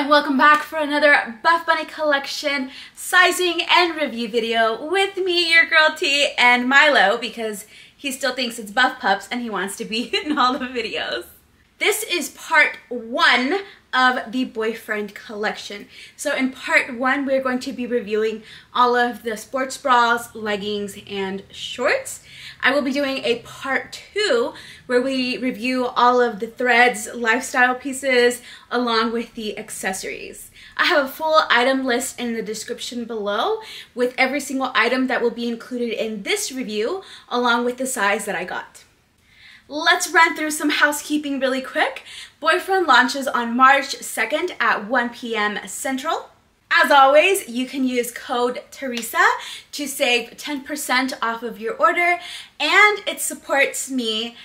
and welcome back for another Buffbunny collection sizing and review video with me, your girl T, and Milo, because he still thinks it's Buff Pups and he wants to be in all the videos. This is part one of the Boyfriend collection. So in part one, we're going to be reviewing all of the sports bras, leggings, and shorts. I will be doing a part two where we review all of the threads, lifestyle pieces, along with the accessories. I have a full item list in the description below with every single item that will be included in this review, along with the size that I got. Let's run through some housekeeping really quick. Boyfriend launches on March 2nd at 1 p.m. Central. As always, you can use code Teresa to save 10% off of your order, and it supports me,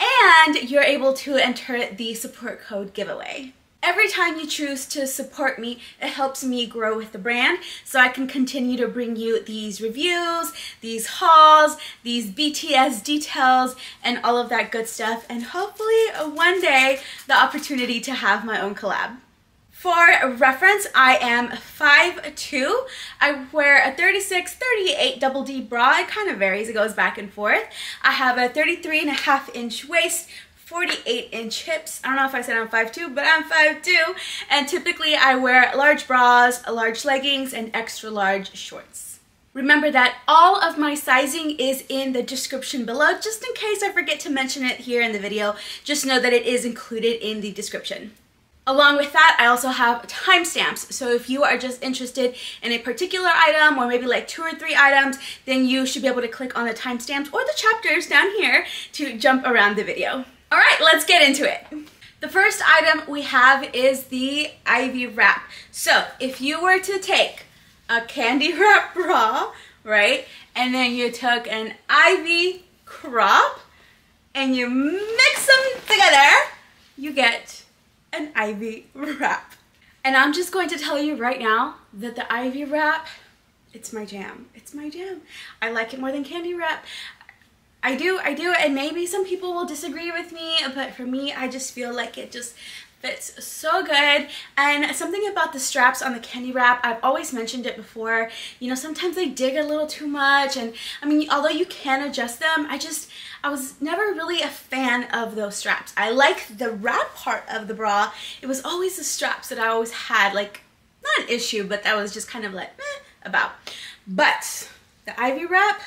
and you're able to enter the support code giveaway. Every time you choose to support me, it helps me grow with the brand so I can continue to bring you these reviews, these hauls, these BTS details, and all of that good stuff, and hopefully one day the opportunity to have my own collab. For reference, I am 5'2". I wear a 36, 38 double D bra. It kind of varies, it goes back and forth. I have a 33.5-inch waist, 48-inch hips. I don't know if I said I'm 5'2", but I'm 5'2", and typically I wear large bras, large leggings, and extra large shorts. Remember that all of my sizing is in the description below. Just in case I forget to mention it here in the video, just know that it is included in the description. Along with that, I also have timestamps, so if you are just interested in a particular item or maybe like 2 or 3 items, then you should be able to click on the timestamps or the chapters down here to jump around the video. All right, let's get into it. The first item we have is the Ivy Wrap. So if you were to take a Candy Wrap bra, right, and then you took an Ivy crop and you mix them together, you get an Ivy Wrap. And I'm just going to tell you right now that the Ivy Wrap, it's my jam. It's my jam. I like it more than Candy Wrap. I do, and maybe some people will disagree with me, but for me, I just feel like it just fits so good. And something about the straps on the Candy Wrap, I've always mentioned it before, you know, sometimes they dig a little too much, and I mean, although you can adjust them, I was never really a fan of those straps. I like the wrap part of the bra. It was always the straps that I always had, like, not an issue, but that was just kind of like, meh, about. But the Ivy Wrap,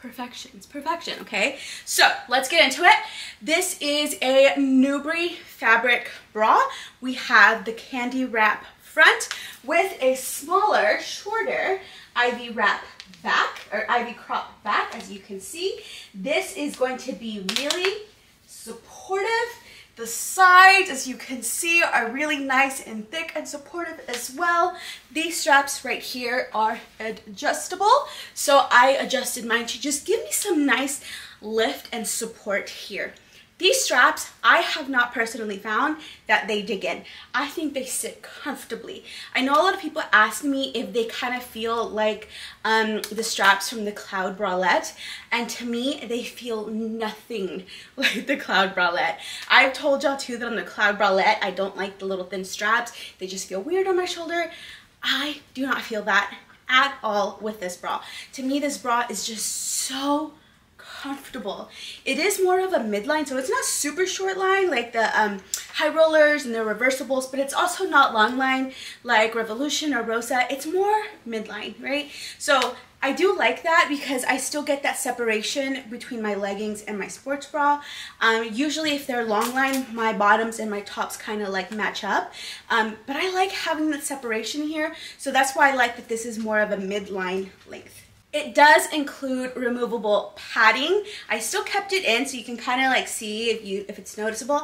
perfection. It's perfection, okay? So let's get into it. This is a Nubri fabric bra. We have the Candy Wrap front with a smaller, shorter Ivy Wrap back, or Ivy crop back, as you can see. This is going to be really supportive. The sides, as you can see, are really nice and thick and supportive as well. These straps right here are adjustable, so I adjusted mine to just give me some nice lift and support here. These straps, I have not personally found that they dig in. I think they sit comfortably. I know a lot of people ask me if they kind of feel like the straps from the Cloud Bralette, and to me, they feel nothing like the Cloud Bralette. I've told y'all too that on the Cloud Bralette, I don't like the little thin straps. They just feel weird on my shoulder. I do not feel that at all with this bra. To me, this bra is just so comfortable. It is more of a midline, so it's not super short line like the high rollers and the reversibles, but it's also not long line like Revolution or Rosa. It's more midline, right? So I do like that because I still get that separation between my leggings and my sports bra. Usually if they're long line, my bottoms and my tops kind of like match up, but I like having that separation here, so that's why I like that this is more of a midline length. It does include removable padding. I still kept it in so you can kind of like see if it's noticeable.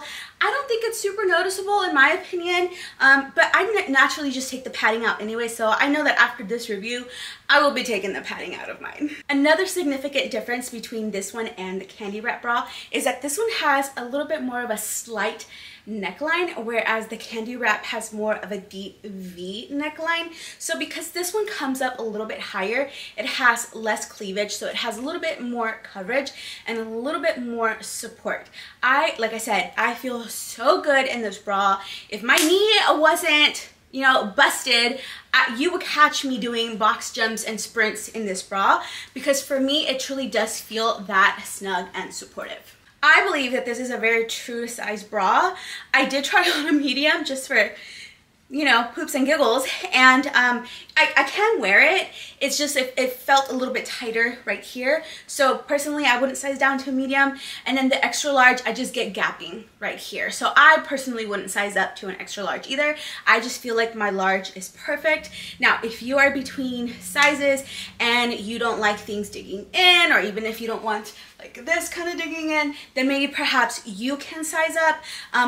I don't think it's super noticeable in my opinion, but I naturally just take the padding out anyway, so I know that after this review, I will be taking the padding out of mine. Another significant difference between this one and the Candy Wrap bra is that this one has a little bit more of a slight neckline, whereas the Candy Wrap has more of a deep V neckline. So because this one comes up a little bit higher, it has less cleavage, so it has a little bit more coverage and a little bit more support. Like I said, I feel so good in this bra. If my knee wasn't, you know, busted, you would catch me doing box jumps and sprints in this bra, because for me it truly does feel that snug and supportive. I believe that this is a very true size bra. I did try on a medium just for, you know, poops and giggles, and I can wear it. It's just it felt a little bit tighter right here, so personally I wouldn't size down to a medium, and then the extra large I just get gapping right here, so I personally wouldn't size up to an extra large either. I just feel like my large is perfect. Now if you are between sizes and you don't like things digging in, or even if you don't want like this kind of digging in, then maybe perhaps you can size up,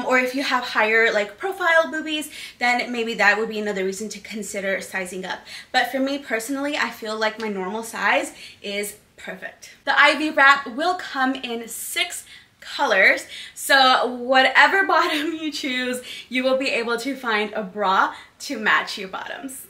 or if you have higher like profile boobies, then maybe that would be another reason to consider sizing up. But for me personally, I feel like my normal size is perfect. The Ivy Wrap will come in 6 colors, so whatever bottom you choose, you will be able to find a bra to match your bottoms.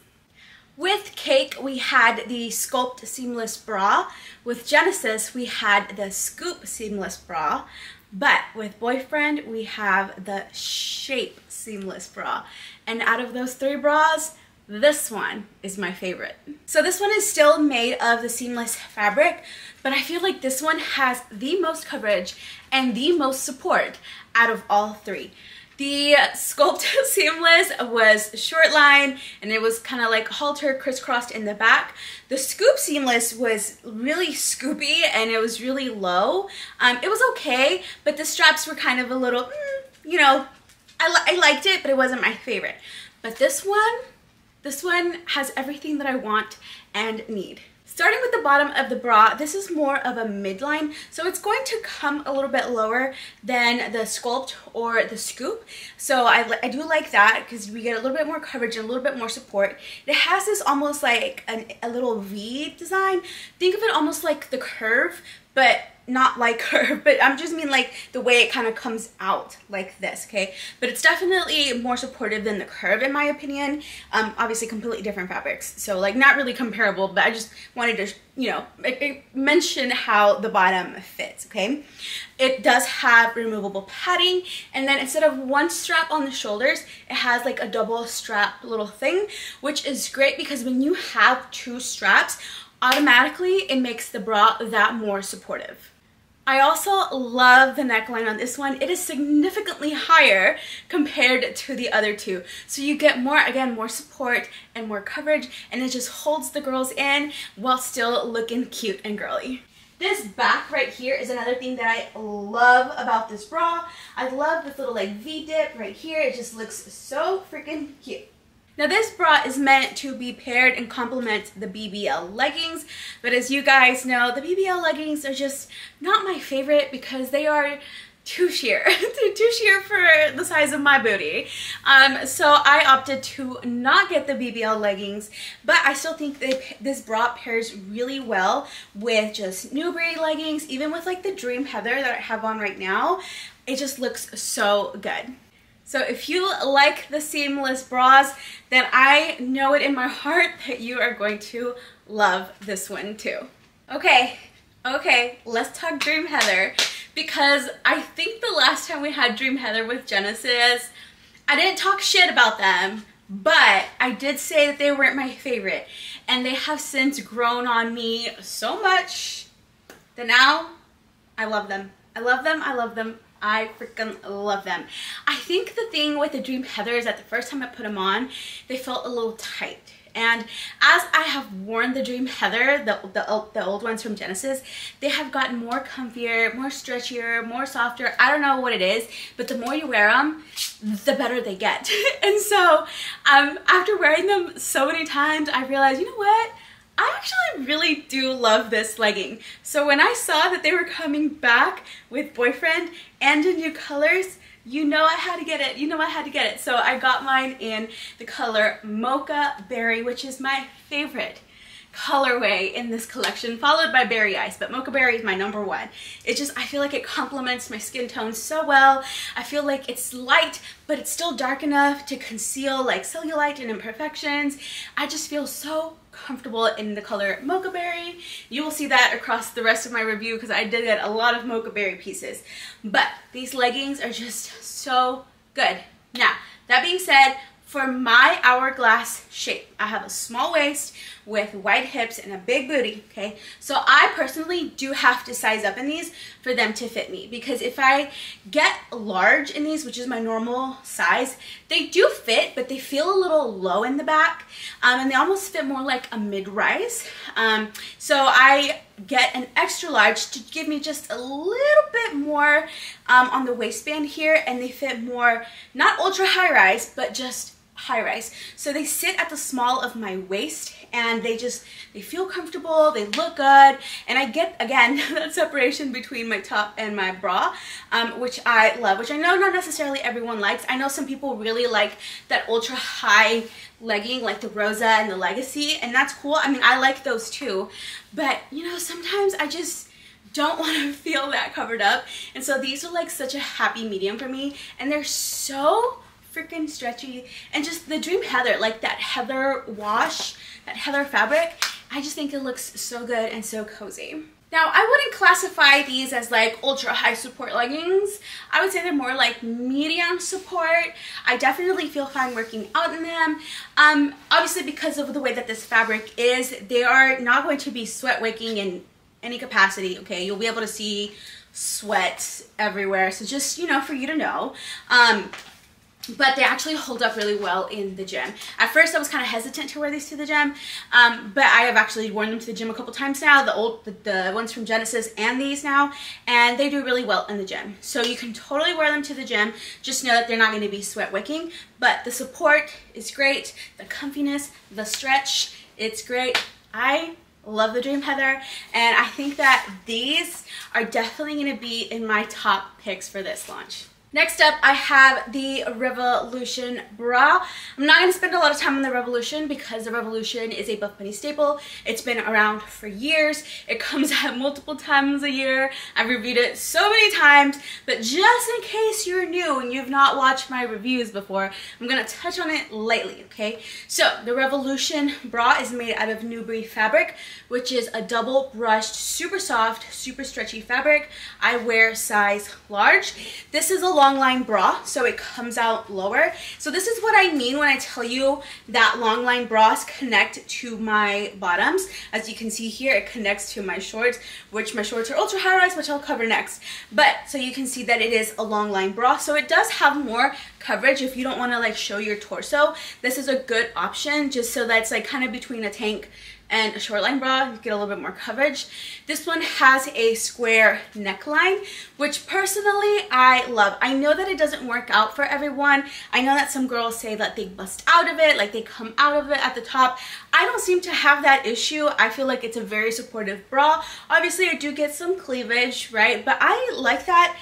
With Cake, we had the Sculpt Seamless Bra. With Genesis, we had the Scoop Seamless Bra. But with Boyfriend, we have the Shape Seamless Bra. And out of those 3 bras, this one is my favorite. So this one is still made of the seamless fabric, but I feel like this one has the most coverage and the most support out of all 3. The Sculpt Seamless was short line, and it was kind of like halter crisscrossed in the back. The Scoop Seamless was really scoopy, and it was really low. It was okay, but the straps were kind of a little, you know, I liked it, but it wasn't my favorite. But this one has everything that I want and need. Starting with the bottom of the bra, this is more of a midline, so it's going to come a little bit lower than the Sculpt or the Scoop. So I do like that, because we get a little bit more coverage and a little bit more support. It has this almost like a little V design. Think of it almost like the curve, but not like curve, but I just mean like the way it kind of comes out like this, okay? But it's definitely more supportive than the curve in my opinion. Obviously completely different fabrics, so like not really comparable, but I just wanted to, you know, mention how the bottom fits, okay? It does have removable padding, and then instead of one strap on the shoulders, it has like a double strap little thing, which is great because when you have 2 straps, automatically it makes the bra that more supportive. I also love the neckline on this one. It is significantly higher compared to the other 2. So you get more, again, more support and more coverage, and it just holds the girls in while still looking cute and girly. This back right here is another thing that I love about this bra. I love this little like V-dip right here. It just looks so freaking cute. Now this bra is meant to be paired and complement the BBL leggings, but as you guys know, the BBL leggings are just not my favorite because they are too sheer. They're too sheer for the size of my booty. So I opted to not get the BBL leggings, but I still think that this bra pairs really well with just Newbury leggings, even with like the Dream Heather that I have on right now. It just looks so good. So if you like the seamless bras, then I know it in my heart that you are going to love this one too. Okay, let's talk Dream Heather, because I think the last time we had Dream Heather with Genesis, I didn't talk shit about them, but I did say that they weren't my favorite, and they have since grown on me so much that now I love them. I freaking love them. I think the thing with the Dream Heather is that the first time I put them on, they felt a little tight. And as I have worn the Dream Heather, the old ones from Genesis, they have gotten more comfier, more stretchier, more softer. I don't know what it is, but the more you wear them, the better they get. And so after wearing them so many times, I realized, you know what? I actually really do love this legging. So when I saw that they were coming back with Boyfriend and in new colors, you know I had to get it. So I got mine in the color Mocha Berry, which is my favorite. colorway in this collection, followed by Berry Ice, but Mocha Berry is my number one. It just, I feel like it complements my skin tone so well. I feel like it's light, but it's still dark enough to conceal like cellulite and imperfections. I just feel so comfortable in the color Mocha Berry. You will see that across the rest of my review because I did get a lot of Mocha Berry pieces. But these leggings are just so good. Now, that being said, for my hourglass shape, I have a small waist with wide hips and a big booty, okay? So I personally do have to size up in these for them to fit me, because if I get large in these, which is my normal size, they do fit, but they feel a little low in the back, and they almost fit more like a mid-rise. So I get an extra large to give me just a little bit more on the waistband here, and they fit more, not ultra high-rise, but just high rise. So they sit at the small of my waist, and they feel comfortable, they look good, and I get, again, that separation between my top and my bra, which I love, which I know not necessarily everyone likes. I know some people really like that ultra high legging, like the Rosa and the Legacy, and that's cool. I mean, I like those too, but you know, sometimes I just don't want to feel that covered up, and so these are like such a happy medium for me, and they're so freaking stretchy. And just the Dream Heather, like that heather wash, that heather fabric, I just think it looks so good and so cozy. Now, I wouldn't classify these as like ultra high support leggings. I would say they're more like medium support. I definitely feel fine working out in them. Obviously, because of the way that this fabric is, they are not going to be sweat wicking in any capacity, okay? You'll be able to see sweat everywhere, so just, you know, for you to know. But they actually hold up really well in the gym. At first, I was kind of hesitant to wear these to the gym, but I have actually worn them to the gym a couple times now, the ones from Genesis and these now, and they do really well in the gym. So you can totally wear them to the gym. Just know that they're not going to be sweat wicking, but the support is great. The comfiness, the stretch, it's great. I love the Dream Heather, and I think that these are definitely going to be in my top picks for this launch. Next up, I have the Revolution bra. I'm not going to spend a lot of time on the Revolution because the Revolution is a Buffbunny staple. It's been around for years. It comes out multiple times a year. I've reviewed it so many times, but just in case you're new and you've not watched my reviews before, I'm going to touch on it lightly, okay? So, the Revolution bra is made out of Nubri fabric, which is a double brushed, super soft, super stretchy fabric. I wear size large. This is a long line bra, so it comes out lower. So this is what I mean when I tell you that long line bras connect to my bottoms. As you can see here, it connects to my shorts, which my shorts are ultra high rise, which I'll cover next. But so you can see that it is a long line bra, so it does have more coverage. If you don't want to like show your torso, this is a good option, just so that's like kind of between a tank and a short line bra, you get a little bit more coverage. This one has a square neckline, which personally I love. I know that it doesn't work out for everyone. I know that some girls say that they bust out of it, like they come out of it at the top. I don't seem to have that issue. I feel like it's a very supportive bra. Obviously, I do get some cleavage, right? But I like that.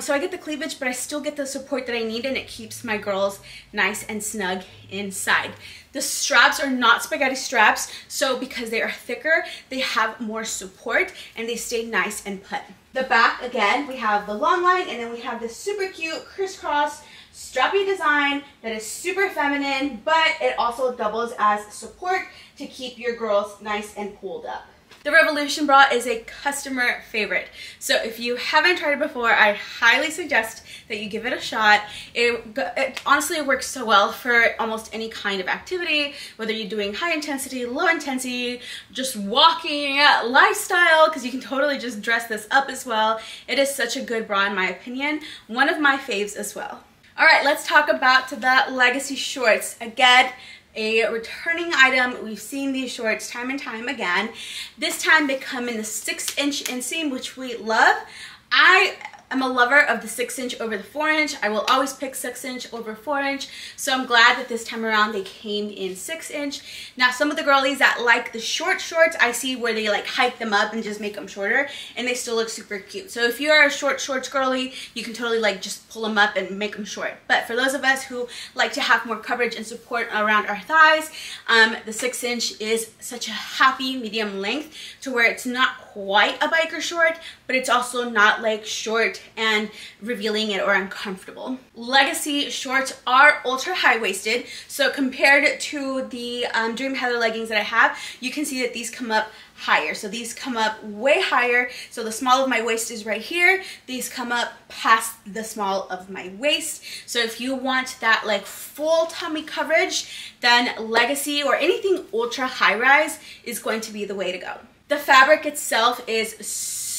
So I get the cleavage, but I still get the support that I need, and it keeps my girls nice and snug inside. The straps are not spaghetti straps, so because they are thicker, they have more support, and they stay nice and put. The back, again, we have the long line, and then we have this super cute crisscross strappy design that is super feminine, but it also doubles as support to keep your girls nice and pulled up. The Revolution bra is a customer favorite, so if you haven't tried it before, I highly suggest that you give it a shot. It honestly works so well for almost any kind of activity, whether you're doing high intensity, low intensity, just walking, lifestyle, because you can totally just dress this up as well. It is such a good bra in my opinion, one of my faves as well. All right, let's talk about the Legacy shorts. Again, a returning item. We've seen these shorts time and time again. This time they come in the 6-inch inseam, which we love. I I'm a lover of the 6-inch over the 4-inch. I will always pick 6-inch over 4-inch. So I'm glad that this time around they came in 6-inch. Now some of the girlies that like the short shorts, I see where they like hike them up and just make them shorter and they still look super cute. So if you are a short shorts girly, you can totally like just pull them up and make them short. But for those of us who like to have more coverage and support around our thighs, the 6-inch is such a happy medium length to where it's not quite a biker short, but it's also not like short and revealing it or uncomfortable. Legacy shorts are ultra high-waisted, so compared to the Dream Heather leggings that I have, you can see that these come up higher. So these come up way higher. So the small of my waist is right here. These come up past the small of my waist. So if you want that like full tummy coverage, then Legacy or anything ultra high-rise is going to be the way to go. The fabric itself is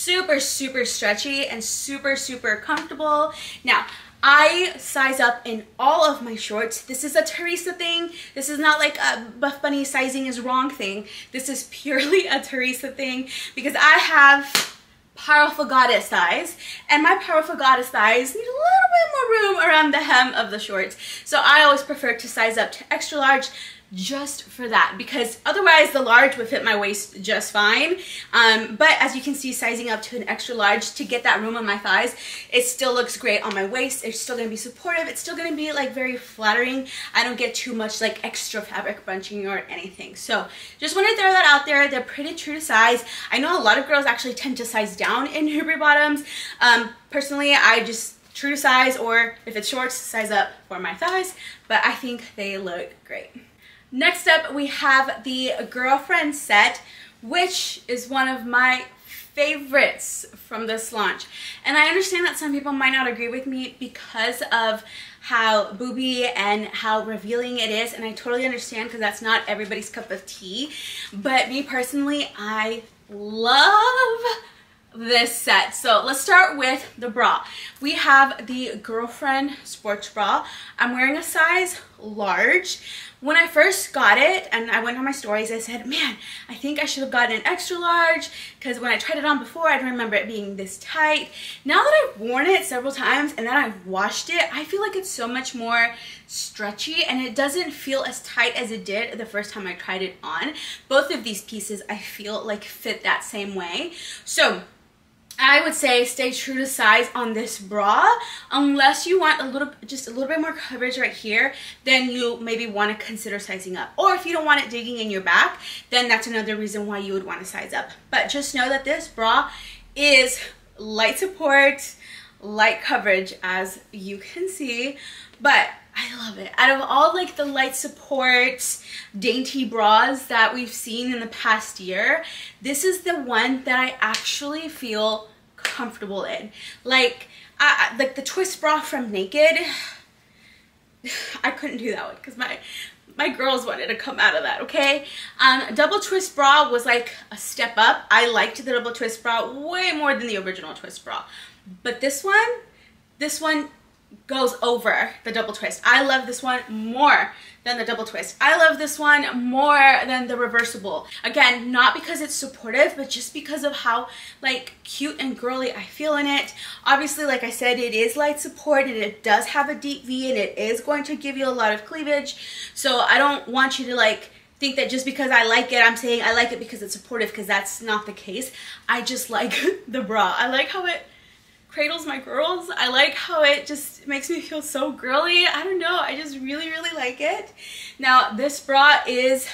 super stretchy and super comfortable. Now, I size up in all of my shorts. This is a Teresa thing. This is not like a Buffbunny sizing is wrong thing. This is purely a Teresa thing because I have powerful goddess thighs, and my powerful goddess thighs need a little bit more room around the hem of the shorts. So I always prefer to size up to extra large just for that, because otherwise the large would fit my waist just fine. But as you can see, sizing up to an extra large to get that room on my thighs, it still looks great on my waist. It's still gonna be supportive. It's still gonna be like very flattering. I don't get too much like extra fabric bunching or anything. So just wanna throw that out there. They're pretty true to size. I know a lot of girls actually tend to size down in Newbury bottoms. Personally, I just true to size, or if it's shorts, size up for my thighs, but I think they look great. Next up, we have the Girlfriend set, which is one of my favorites from this launch. And I understand that some people might not agree with me because of how booby and how revealing it is, and I totally understand because that's not everybody's cup of tea. But me personally, I love this set. So let's start with the bra. We have the Girlfriend sports bra. I'm wearing a size large. When I first got it and I went on my stories, I said, man, I think I should have gotten an extra large because when I tried it on before, I don't remember it being this tight. Now that I've worn it several times and then I've washed it, I feel like it's so much more stretchy and it doesn't feel as tight as it did the first time I tried it on. Both of these pieces I feel like fit that same way. So I would say stay true to size on this bra, unless you want just a little bit more coverage right here, then you maybe want to consider sizing up. Or if you don't want it digging in your back, then that's another reason why you would want to size up. But just know that this bra is light support, light coverage, as you can see, but I love it. Out of all like the light support dainty bras that we've seen in the past year, this is the one that I actually feel comfortable in. Like the twist bra from Naked, I couldn't do that one because my girls wanted to come out of that, okay? Double twist bra was like a step up. I liked the double twist bra way more than the original twist bra. But this one goes over the double twist. I love this one more than the double twist. I love this one more than the reversible. Again, not because it's supportive, but just because of how like cute and girly I feel in it. Obviously, like I said, it is light support and it does have a deep V and it is going to give you a lot of cleavage. So I don't want you to like think that just because I like it, I'm saying I like it because it's supportive, because that's not the case. I just like the bra. I like how it cradles my girls. I like how it just makes me feel so girly. I don't know, I just really like it. Now this bra is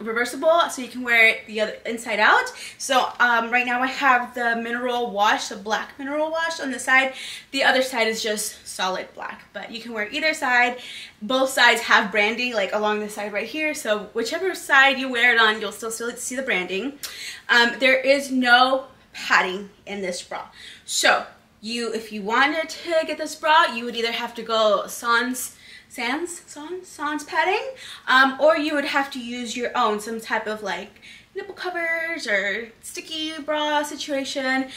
reversible, so you can wear it the other inside out. So right now I have the mineral wash, the black mineral wash on the side. The other side is just solid black, but you can wear either side. Both sides have branding like along the side right here, so whichever side you wear it on, you'll still see the branding. There is no padding in this bra, so if you wanted to get this bra, you would either have to go sans padding, or you would have to use your own, some type of like nipple covers or sticky bra situation.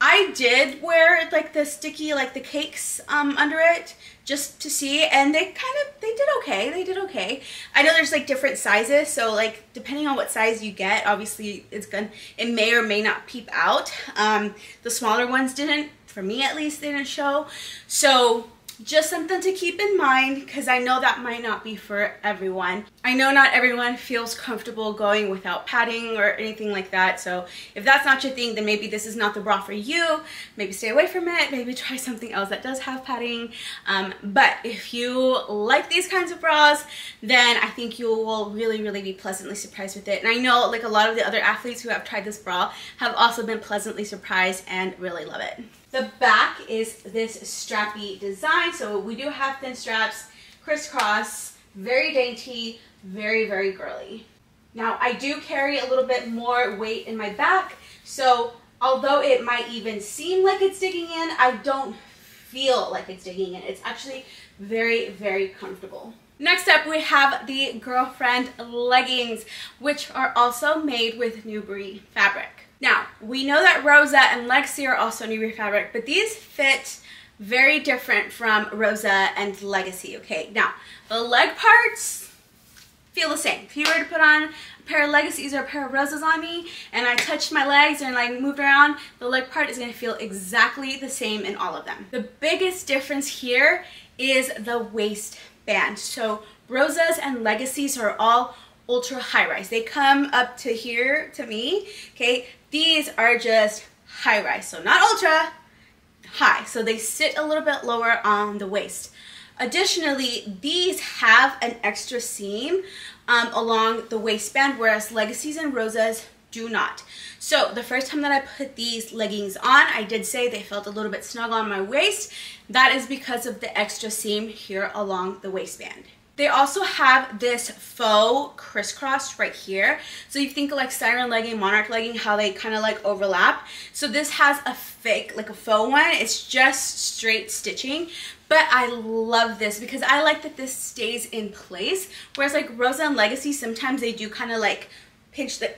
I did wear like the sticky, like the cakes under it, just to see, and they kind of, they did okay, they did okay. I know there's like different sizes, so like depending on what size you get, obviously it's gonna, it may or may not peep out. The smaller ones didn't, for me at least, they didn't show. So just something to keep in mind, because I know that might not be for everyone. I know not everyone feels comfortable going without padding or anything like that, so if that's not your thing, then maybe this is not the bra for you. Maybe stay away from it, maybe try something else that does have padding. But if you like these kinds of bras, then I think you will really be pleasantly surprised with it. And I know like a lot of the other athletes who have tried this bra have also been pleasantly surprised and really love it. The back is this strappy design, so we do have thin straps, crisscross, very dainty, very girly. Now I do carry a little bit more weight in my back, so although it might even seem like it's digging in, I don't feel like it's digging in. It's actually very comfortable. Next up, we have the Girlfriend leggings, which are also made with Newbury fabric. Now, we know that Rosa and Lexi are also Newbury fabric, but these fit very different from Rosa and Legacy, okay? Now, the leg parts feel the same. If you were to put on a pair of Legacies or a pair of Rosas on me, and I touched my legs and like moved around, the leg part is gonna feel exactly the same in all of them. The biggest difference here is the waistband. So Rosas and Legacies are all ultra high rise. They come up to here to me, okay? These are just high rise, so not ultra high. So they sit a little bit lower on the waist. Additionally, these have an extra seam along the waistband, whereas Legacies and Rosas do not. So the first time that I put these leggings on, I did say they felt a little bit snug on my waist. That is because of the extra seam here along the waistband. They also have this faux crisscross right here. So you think like Siren legging, Monarch legging, how they kind of like overlap. So this has a fake, like a faux one. It's just straight stitching. But I love this because I like that this stays in place. Whereas like Rosa and Legacy, sometimes they do kind of like pinch the,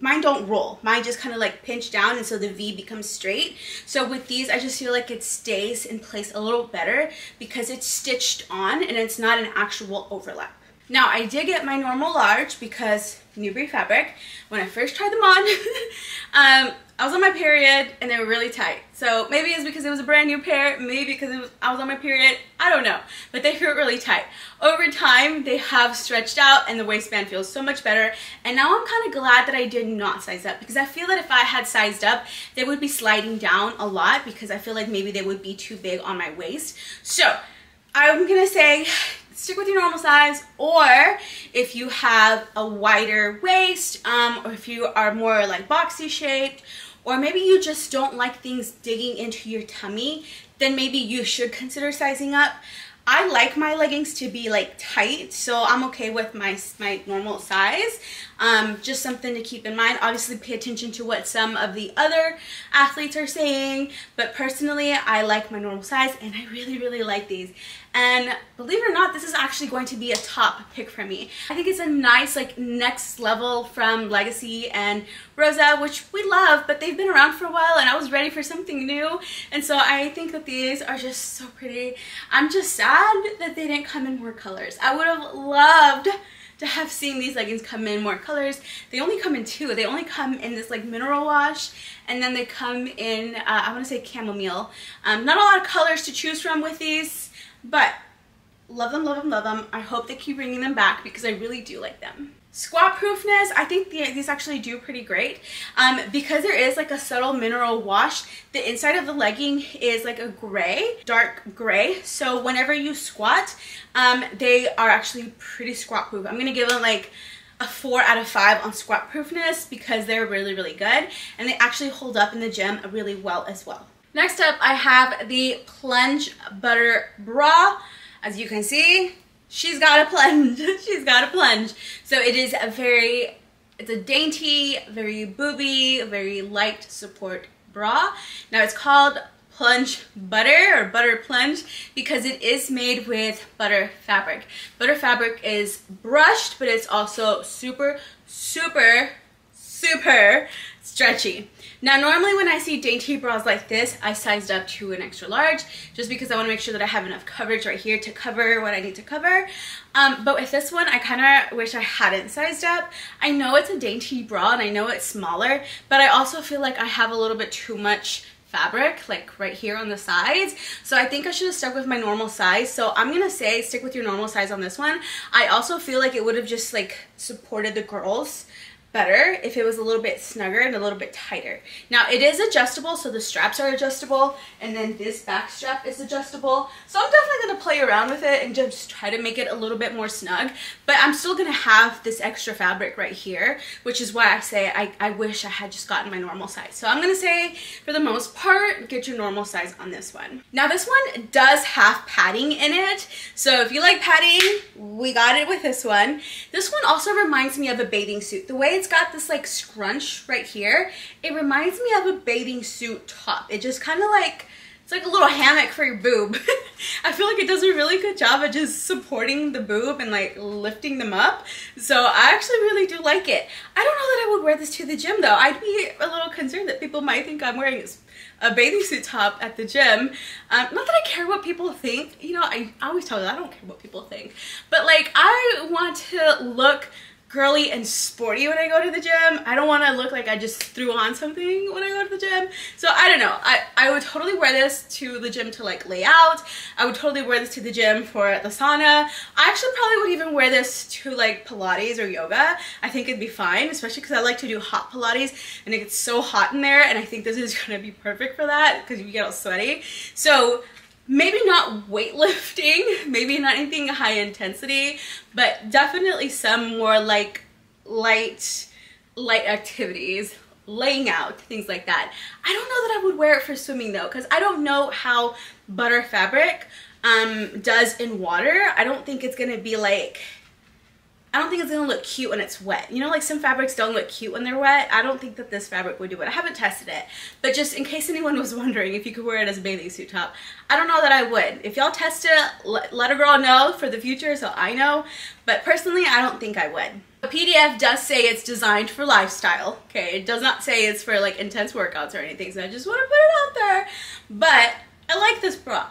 mine don't roll. Mine just kind of like pinch down, and so the V becomes straight. So with these, I just feel like it stays in place a little better because it's stitched on and it's not an actual overlap. Now, I did get my normal large because Newbury fabric. When I first tried them on, I was on my period and they were really tight. So maybe it's because it was a brand new pair, maybe because it was, I was on my period, I don't know. But they feel really tight. Over time, they have stretched out and the waistband feels so much better. And now I'm kind of glad that I did not size up, because I feel that if I had sized up, they would be sliding down a lot, because I feel like maybe they would be too big on my waist. So I'm gonna say, stick with your normal size, or if you have a wider waist, or if you are more like boxy shaped, or maybe you just don't like things digging into your tummy, then maybe you should consider sizing up. I like my leggings to be like tight, so I'm okay with my normal size. Just something to keep in mind. Obviously pay attention to what some of the other athletes are saying, but personally I like my normal size and I really like these. And believe it or not, this is actually going to be a top pick for me. I think it's a nice like next level from Legacy and Rosa, which we love, but they've been around for a while and I was ready for something new. And so I think that these are just so pretty. I'm just sad that they didn't come in more colors. I would have loved to have seen these leggings come in more colors. They only come in two. They only come in this like mineral wash, and then they come in, I want to say chamomile. Not a lot of colors to choose from with these, but love them, love them, love them. I hope they keep bringing them back because I really do like them. Squat proofness, I think these actually do pretty great. Because there is like a subtle mineral wash, the inside of the legging is like a gray, dark gray. So whenever you squat, they are actually pretty squat proof. I'm gonna give them like a 4 out of 5 on squat proofness because they're really good. And they actually hold up in the gym really well as well. Next up, I have the Plunge Butter Bra. As you can see, she's got a plunge. She's got a plunge. So it is a very, it's a dainty, very booby, very light support bra. Now it's called Plunge Butter or Butter Plunge because it is made with butter fabric. Butter fabric is brushed, but it's also super stretchy. Now normally when I see dainty bras like this, I sized up to an extra large just because I want to make sure that I have enough coverage right here to cover what I need to cover. But with this one, I kind of wish I hadn't sized up. I know it's a dainty bra and I know it's smaller, but I also feel like I have a little bit too much fabric like right here on the sides, so I think I should have stuck with my normal size. So I'm gonna say stick with your normal size on this one. I also feel like it would have just like supported the girls better if it was a little bit snugger and a little bit tighter. Now it is adjustable, so the straps are adjustable, and then this back strap is adjustable, so I'm definitely gonna play around with it and just try to make it a little bit more snug, but I'm still gonna have this extra fabric right here, which is why I say I wish I had just gotten my normal size. So I'm gonna say for the most part, get your normal size on this one. Now this one does have padding in it, so if you like padding, we got it with this one. This one also reminds me of a bathing suit. The way it's got this like scrunch right here, it reminds me of a bathing suit top. It just kind of like, it's like a little hammock for your boob. I feel like it does a really good job of just supporting the boob and like lifting them up, so I actually really do like it. I don't know that I would wear this to the gym though. I'd be a little concerned that people might think I'm wearing a bathing suit top at the gym. Not that I care what people think, you know, I always tell them I don't care what people think, but like I want to look girly and sporty when I go to the gym. I don't want to look like I just threw on something when I go to the gym. So I don't know, I would totally wear this to the gym to like lay out. I would totally wear this to the gym for the sauna. I actually probably would even wear this to like Pilates or yoga. I think it'd be fine, especially because I like to do hot Pilates and it gets so hot in there, and I think this is gonna be perfect for that because you get all sweaty. So maybe not weightlifting, maybe not anything high intensity, but definitely some more like light activities, laying out, things like that. I don't know that I would wear it for swimming though, because I don't know how butter fabric does in water. I don't think it's gonna be like, I don't think it's gonna look cute when it's wet. You know, like some fabrics don't look cute when they're wet. I don't think that this fabric would do it. I haven't tested it, but just in case anyone was wondering if you could wear it as a bathing suit top, I don't know that I would. If y'all test it, let a girl know for the future so I know, but personally, I don't think I would. The PDF does say it's designed for lifestyle, okay? It does not say it's for like intense workouts or anything, so I just wanna put it out there, but I like this bra.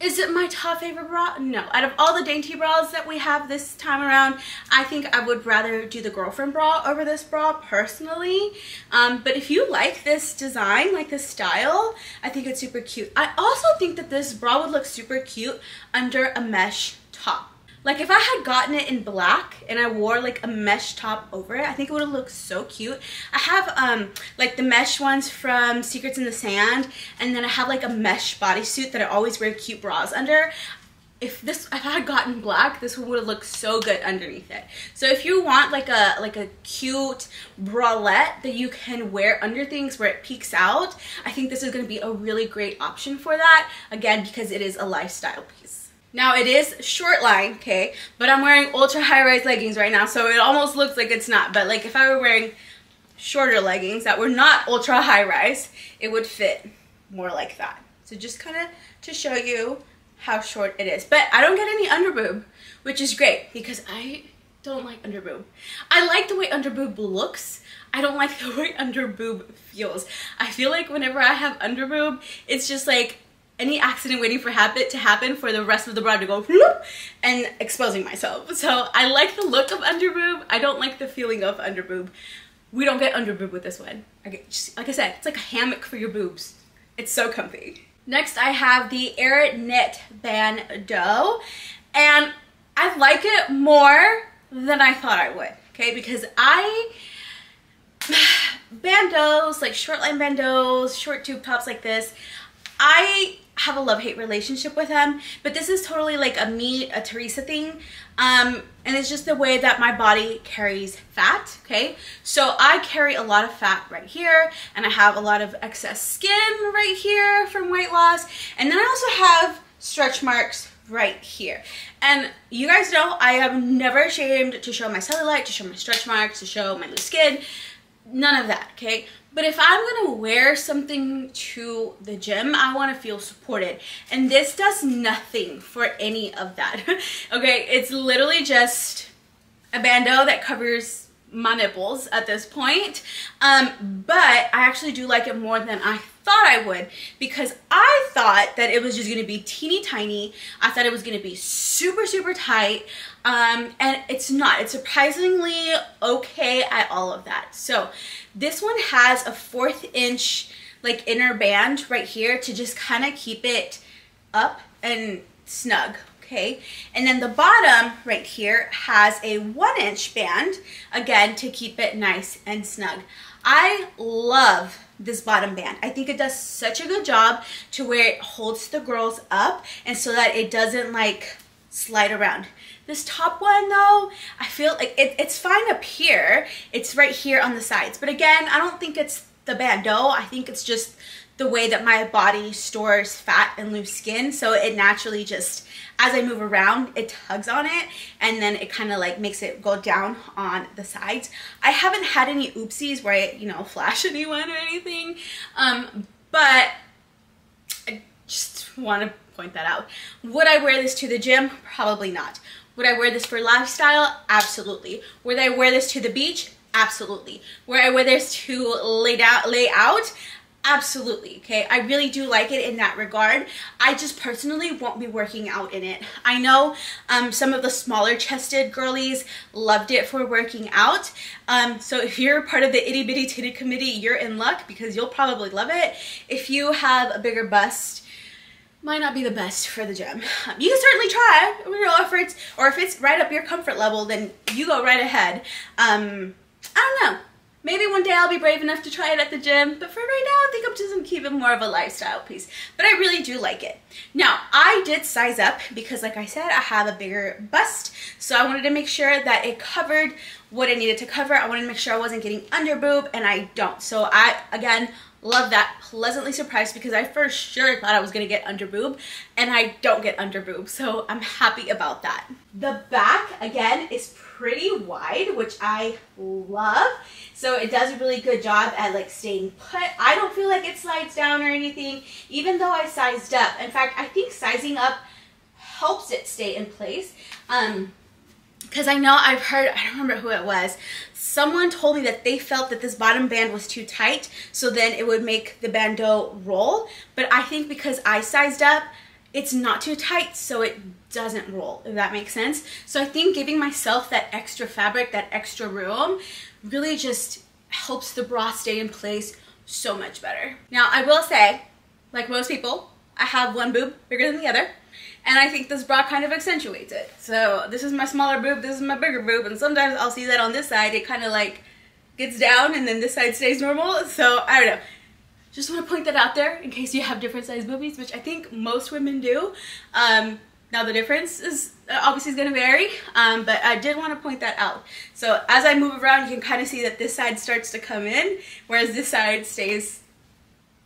Is it my top favorite bra? No. Out of all the dainty bras that we have this time around, I think I would rather do the Girlfriend bra over this bra personally. But if you like this design, like this style, I think it's super cute. I also think that this bra would look super cute under a mesh top. Like if I had gotten it in black and I wore like a mesh top over it, I think it would have looked so cute. I have like the mesh ones from Secrets in the Sand, and then I have like a mesh bodysuit that I always wear cute bras under. If I had gotten black, this would have looked so good underneath it. So if you want like a cute bralette that you can wear under things where it peeks out, I think this is gonna be a really great option for that. Again, because it is a lifestyle piece. Now it is short line, okay, but I'm wearing ultra high-rise leggings right now, so it almost looks like it's not, but like if I were wearing shorter leggings that were not ultra high-rise, it would fit more like that. So just kind of to show you how short it is, but I don't get any underboob, which is great because I don't like underboob. I like the way underboob looks. I don't like the way underboob feels. I feel like whenever I have underboob, it's just like any accident waiting for to happen for the rest of the bra to go whoop and exposing myself. So I like the look of underboob. I don't like the feeling of underboob. We don't get underboob with this one. Like I said, it's like a hammock for your boobs. It's so comfy. Next I have the Air Knit Bandeau, and I like it more than I thought I would, okay? Because bandeaus, like short line bandeaus, short tube tops like this, I have a love-hate relationship with them, but this is totally like a Teresa thing, and it's just the way that my body carries fat, okay? So I carry a lot of fat right here, and I have a lot of excess skin right here from weight loss, and then I also have stretch marks right here. And you guys know I am never ashamed to show my cellulite, to show my stretch marks, to show my loose skin, none of that, okay? But if I'm gonna wear something to the gym, I wanna feel supported. And this does nothing for any of that, okay? It's literally just a bandeau that covers my nipples at this point, but I actually do like it more than I thought I would, because I thought that it was just gonna be teeny tiny. I thought it was gonna be super, super tight, and it's not. It's surprisingly okay at all of that. So this one has a 1/4 inch like inner band right here to just kind of keep it up and snug. Okay, and then the bottom right here has a 1 inch band, again, to keep it nice and snug. I love this bottom band. I think it does such a good job to where it holds the girls up and so that it doesn't like slide around. This top one though, I feel like it's fine up here. It's right here on the sides. But again, I don't think it's the bandeau. I think it's just the way that my body stores fat and loose skin, so it naturally just, as I move around, it tugs on it, and then it kind of like makes it go down on the sides. I haven't had any oopsies where I, you know, flash anyone or anything, but I just want to point that out. Would I wear this to the gym? Probably not. Would I wear this for lifestyle? Absolutely. Would I wear this to the beach? Absolutely. Would I wear this to lay out? Absolutely. Okay, I really do like it in that regard. I just personally won't be working out in it. I know some of the smaller chested girlies loved it for working out, so if you're part of the itty bitty titty committee, you're in luck because you'll probably love it. If you have a bigger bust, might not be the best for the gym. You can certainly try with your efforts, or if it's right up your comfort level, then you go right ahead. I don't know. Maybe one day I'll be brave enough to try it at the gym, but for right now I think I'm just gonna keep it more of a lifestyle piece. But I really do like it. Now, I did size up because, like I said, I have a bigger bust, so I wanted to make sure that it covered what it needed to cover. I wanted to make sure I wasn't getting under boob, and I don't. So I, again, love that. Pleasantly surprised, because I for sure thought I was gonna get under boob, and I don't get under boob, so I'm happy about that. The back, again, is pretty wide, which I love, so it does a really good job at like staying put. I don't feel like it slides down or anything, even though I sized up. In fact, I think sizing up helps it stay in place, because I know I've heard, I don't remember who it was, someone told me that they felt that this bottom band was too tight, so then it would make the bandeau roll. But I think because I sized up, it's not too tight, so it doesn't roll, if that makes sense. So I think giving myself that extra fabric, that extra room, really just helps the bra stay in place so much better. Now, I will say, like most people, I have one boob bigger than the other, and I think this bra kind of accentuates it. So this is my smaller boob, this is my bigger boob, and sometimes I'll see that on this side, it kind of like gets down, and then this side stays normal, so I don't know. Just want to point that out there in case you have different size boobies, which I think most women do. Now the difference is obviously going to vary, but I did want to point that out. So as I move around, you can kind of see that this side starts to come in, whereas this side stays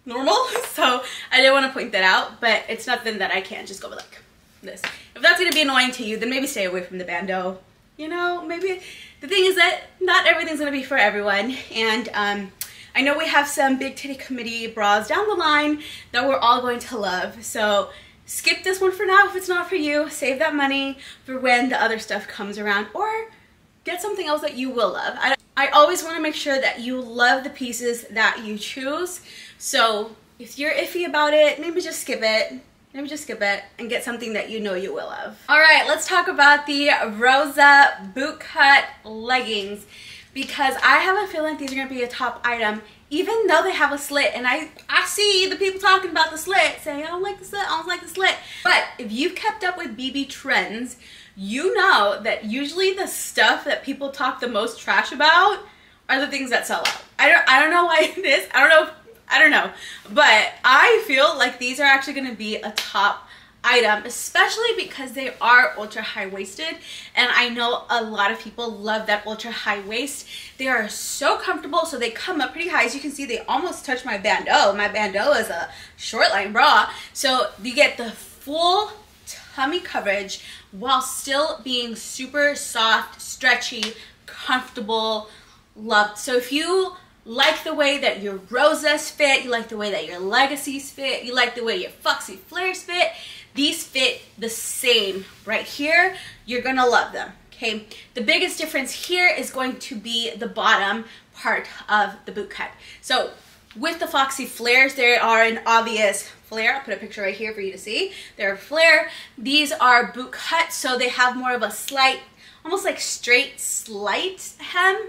normal. So I did want to point that out, but it's nothing that I can't just go like this. If that's going to be annoying to you, then maybe stay away from the bandeau. You know, maybe the thing is that not everything's going to be for everyone, and I know we have some big titty committee bras down the line that we're all going to love, so skip this one for now if it's not for you. Save that money for when the other stuff comes around, or get something else that you will love. I always want to make sure that you love the pieces that you choose, so if you're iffy about it, maybe just skip it. Maybe just skip it and get something that you know you will love. Alright, let's talk about the Rosa Bootcut leggings, because I have a feeling these are going to be a top item, even though they have a slit. And I see the people talking about the slit, saying, I don't like the slit, I don't like the slit. But if you've kept up with BB trends, you know that usually the stuff that people talk the most trash about are the things that sell out. I don't know why it is. I don't know. But I feel like these are actually going to be a top item, especially because they are ultra high-waisted, and I know a lot of people love that ultra high waist. They are so comfortable, so they come up pretty high. As you can see, they almost touch my bandeau. My bandeau is a short line bra, so you get the full tummy coverage while still being super soft, stretchy, comfortable, loved. So if you like the way that your Rosas fit, you like the way that your Legacies fit, you like the way your Foxy Flares fit, these fit the same right here. You're gonna love them. Okay, the biggest difference here is going to be the bottom part of the boot cut. So with the Foxy flares, there are an obvious flare. I'll put a picture right here for you to see. They're a flare. These are boot cut, so they have more of a slight, almost like straight slight hem,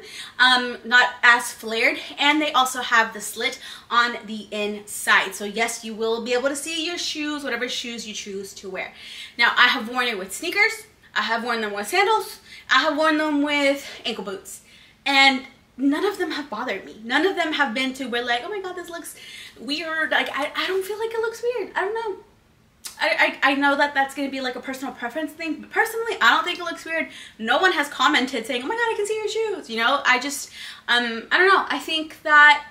not as flared, and they also have the slit on the inside. So yes, you will be able to see your shoes, whatever shoes you choose to wear. Now, I have worn it with sneakers, I have worn them with sandals, I have worn them with ankle boots, and none of them have bothered me. None of them have been to where like, oh my God, this looks weird. Like, I don't feel like it looks weird. I don't know. I know that that's going to be like a personal preference thing, but personally, I don't think it looks weird. No one has commented saying, oh my God, I can see your shoes. You know, I just, I don't know. I think that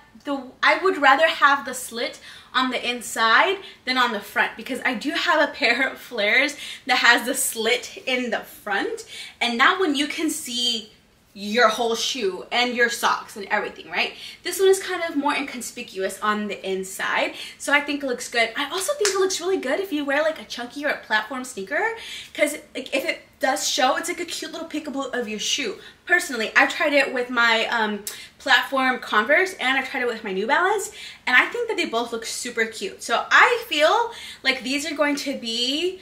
I would rather have the slit on the inside than on the front, because I do have a pair of flares that has the slit in the front, and that one you can see your whole shoe and your socks and everything, right? This one is kind of more inconspicuous on the inside, so I think it looks good. I also think it looks really good if you wear like a chunky or a platform sneaker, because like, if it does show, it's like a cute little peekaboo of your shoe. Personally, I've tried it with my platform Converse, and I've tried it with my New Balance, and I think that they both look super cute. So I feel like these are going to be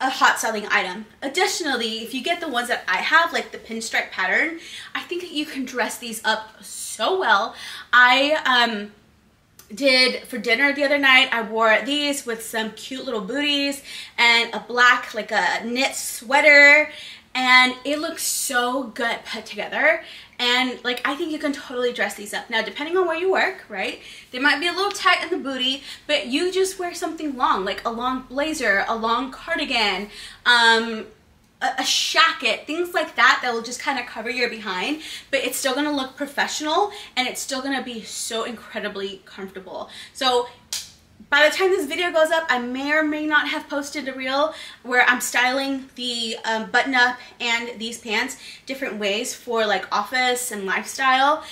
a hot selling item. Additionally, if you get the ones that I have, like the pinstripe pattern, I think that you can dress these up so well. I did for dinner the other night, I wore these with some cute little booties and a black, like a knit sweater, and it looks so good put together. And like, I think you can totally dress these up. Now, depending on where you work, right, they might be a little tight in the booty, but you just wear something long, like a long blazer, a long cardigan, a shacket, things like that, that will just kind of cover your behind, but it's still going to look professional, and it's still going to be so incredibly comfortable. So by the time this video goes up, I may or may not have posted a reel where I'm styling the button-up and these pants different ways for like office and lifestyle.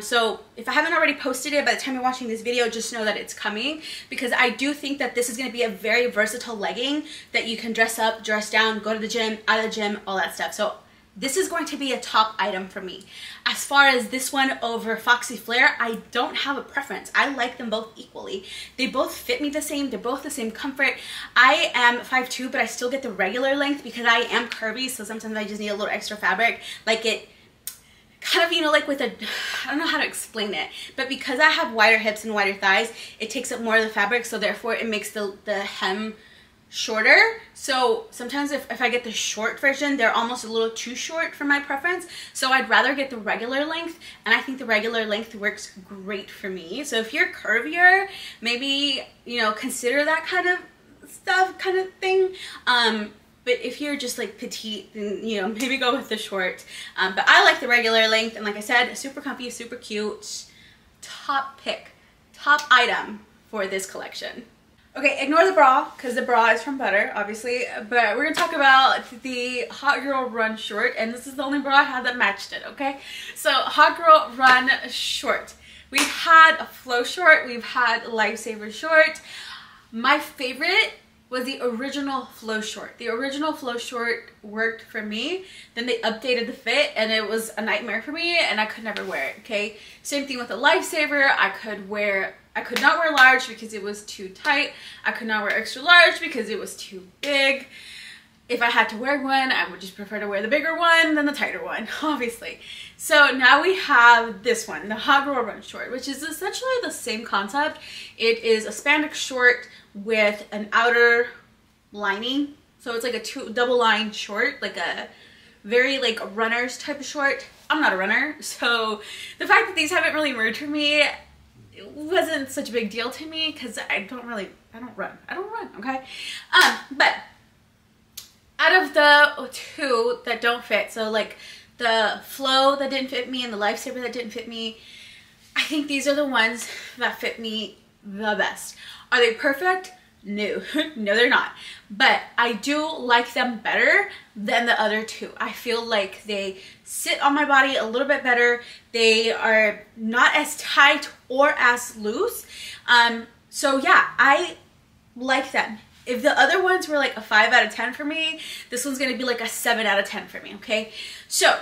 So if I haven't already posted it by the time you're watching this video, just know that it's coming, because I do think that this is going to be a very versatile legging that you can dress up, dress down, go to the gym, out of the gym, all that stuff. So this is going to be a top item for me. As far as this one over Foxy Flare, I don't have a preference. I like them both equally. They both fit me the same. They're both the same comfort. I am 5'2", but I still get the regular length because I am curvy, so sometimes I just need a little extra fabric. Like it kind of, you know, like with a, I don't know how to explain it, but because I have wider hips and wider thighs, it takes up more of the fabric, so therefore it makes the hem shorter. So sometimes if I get the short version, they're almost a little too short for my preference, so I'd rather get the regular length, and I think the regular length works great for me. So if you're curvier, maybe, you know, consider that kind of stuff, kind of thing. But if you're just like petite, then, you know, maybe go with the short. But I like the regular length, and like I said, super comfy, super cute. Top pick, top item for this collection. Okay, ignore the bra, because the bra is from Butter, obviously, but we're going to talk about the Hot Girl Run short, and this is the only bra I had that matched it, okay? So, Hot Girl Run short. We've had a Flow short, we've had Lifesaver short. My favorite was the original Flow short. The original Flow short worked for me, then they updated the fit, and it was a nightmare for me, and I could never wear it, okay? Same thing with the Lifesaver. I could not wear large because it was too tight. I could not wear extra large because it was too big. If I had to wear one, I would just prefer to wear the bigger one than the tighter one, obviously. So now we have this one, the Hot Girl Run short, which is essentially the same concept. It is a spandex short with an outer lining. So it's like a double line short, like a very like runner's type of short. I'm not a runner, so the fact that these haven't really emerged for me, it wasn't such a big deal to me, because I don't run, okay? But out of the two that don't fit, so like the Flow that didn't fit me and the Lifesaver that didn't fit me, I think these are the ones that fit me the best. Are they perfect? No, no they're not, but I do like them better than the other two. I feel like they sit on my body a little bit better. They are not as tight or as loose, so yeah, I like them. If the other ones were like a 5 out of 10 for me, this one's going to be like a 7 out of 10 for me, okay? So,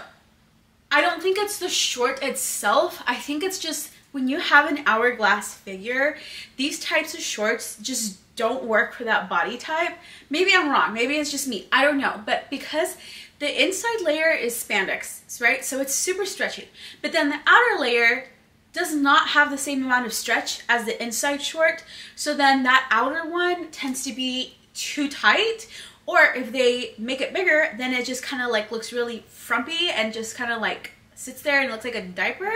I don't think it's the short itself. I think it's just when you have an hourglass figure, these types of shorts just don't work for that body type. Maybe I'm wrong. Maybe it's just me. I don't know. But because the inside layer is spandex, right? So it's super stretchy. But then the outer layer does not have the same amount of stretch as the inside short. So then that outer one tends to be too tight, or if they make it bigger, then it just kind of like looks really frumpy and just kind of like sits there and looks like a diaper.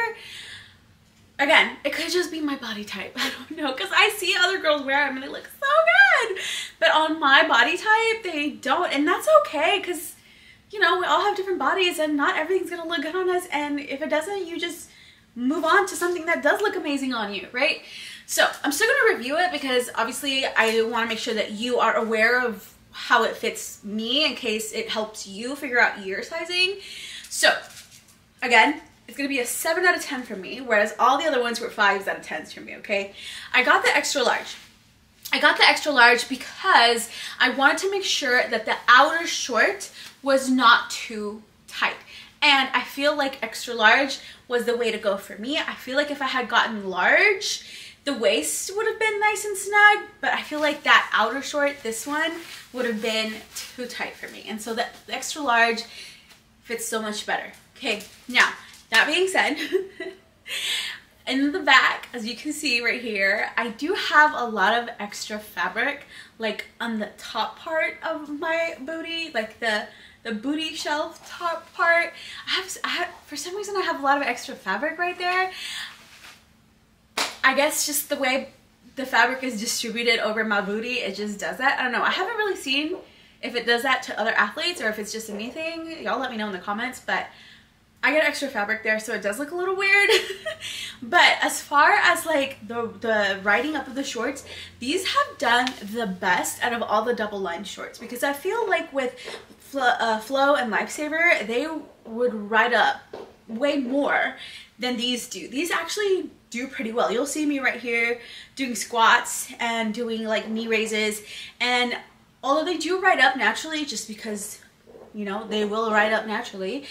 Again, it could just be my body type. I don't know, because I see other girls wear them and they look so good. But on my body type, they don't, and that's okay, because, you know, we all have different bodies and not everything's gonna look good on us, and if it doesn't, you just move on to something that does look amazing on you, right? So I'm still gonna review it because obviously I wanna make sure that you are aware of how it fits me in case it helps you figure out your sizing. So again, it's gonna be a 7 out of 10 for me, whereas all the other ones were 5s out of 10s for me, okay? I got the extra large. I got the extra large because I wanted to make sure that the outer short was not too tight. And I feel like extra large was the way to go for me. I feel like if I had gotten large, the waist would have been nice and snug, but I feel like that outer short, this one, would have been too tight for me. And so the extra large fits so much better. Okay, now, that being said, in the back, as you can see right here, I do have a lot of extra fabric, like on the top part of my booty, like the booty shelf top part. I have, for some reason, I have a lot of extra fabric right there. I guess just the way the fabric is distributed over my booty, it just does that. I don't know. I haven't really seen if it does that to other athletes or if it's just me thing. Y'all let me know in the comments, but I got extra fabric there, so it does look a little weird. But as far as like the riding up of the shorts, these have done the best out of all the double line shorts, because I feel like with Flow and Lifesaver, they would ride up way more than these do. These actually do pretty well. You'll see me right here doing squats and doing like knee raises, and although they do ride up naturally, just because, you know, they will ride up naturally,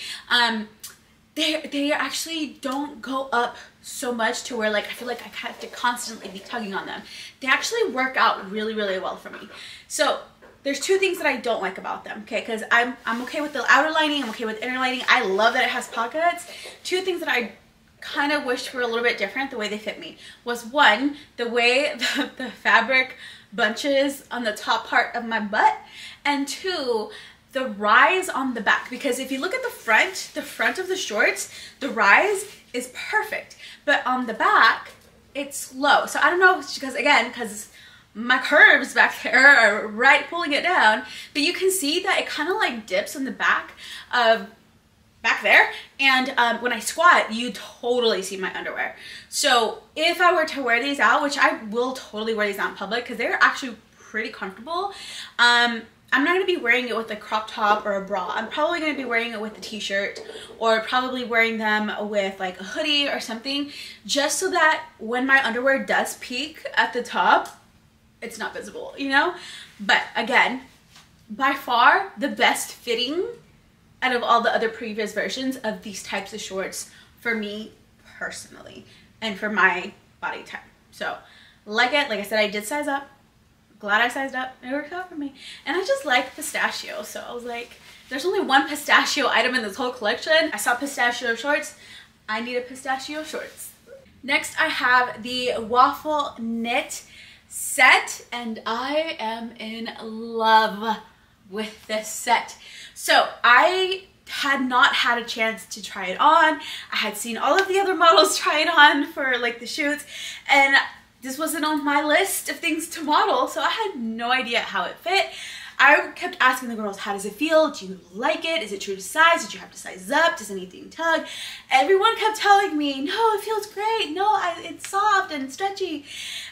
they actually don't go up so much to where like I feel like I have to constantly be tugging on them. They actually work out really, really well for me. So there's two things that I don't like about them, okay? Because I'm okay with the outer lining, I'm okay with inner lining. I love that it has pockets. Two things that I kind of wished were a little bit different the way they fit me was, one, the way the fabric bunches on the top part of my butt, and two, the rise on the back. Because if you look at the front of the shorts, the rise is perfect, but on the back, it's low. So I don't know, because again, because my curves back there are right pulling it down, but you can see that it kind of like dips in the back of back there, and when I squat, you totally see my underwear. So if I were to wear these out, which I will totally wear these out in public because they're actually pretty comfortable, I'm not going to be wearing it with a crop top or a bra. I'm probably going to be wearing it with a t-shirt, or probably wearing them with like a hoodie or something, just so that when my underwear does peak at the top, it's not visible, you know? But again, by far the best fitting out of all the other previous versions of these types of shorts for me personally and for my body type. So like I said, I did size up. Glad I sized up. It worked out for me. And I just like pistachio. So I was like, there's only one pistachio item in this whole collection. I saw pistachio shorts. I needed pistachio shorts. Next, I have the waffle knit set, and I am in love with this set. So I had not had a chance to try it on. I had seen all of the other models try it on for like the shoots, and this wasn't on my list of things to model, so I had no idea how it fit. I kept asking the girls, how does it feel? Do you like it? Is it true to size? Did you have to size up? Does anything tug? Everyone kept telling me, no, it feels great. No, it's soft and stretchy.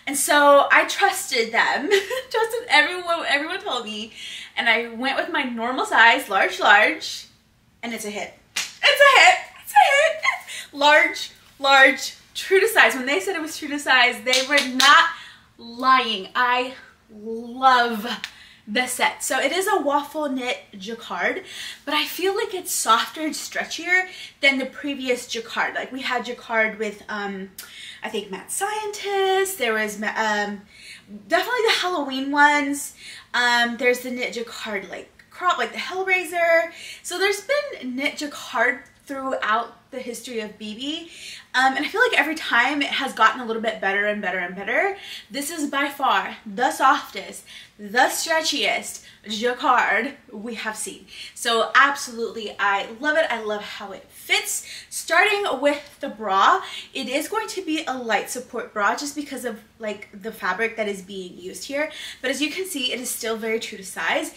And so I trusted them, trusted everyone told me. And I went with my normal size, large, and it's a hit. It's a hit. Large, true to size. When they said it was true to size, they were not lying. I love the set. So it is a waffle knit jacquard, but I feel like it's softer and stretchier than the previous jacquard. Like we had jacquard with I think Mad Scientist, there was definitely the Halloween ones, there's the knit jacquard like crop, like the Hellraiser. So there's been knit jacquard throughout the history of BB, and I feel like every time it has gotten a little bit better and better and better. This is by far the softest, the stretchiest jacquard we have seen. So absolutely, I love it. I love how it fits. Starting with the bra, it is going to be a light support bra just because of like the fabric that is being used here. But as you can see, it is still very true to size.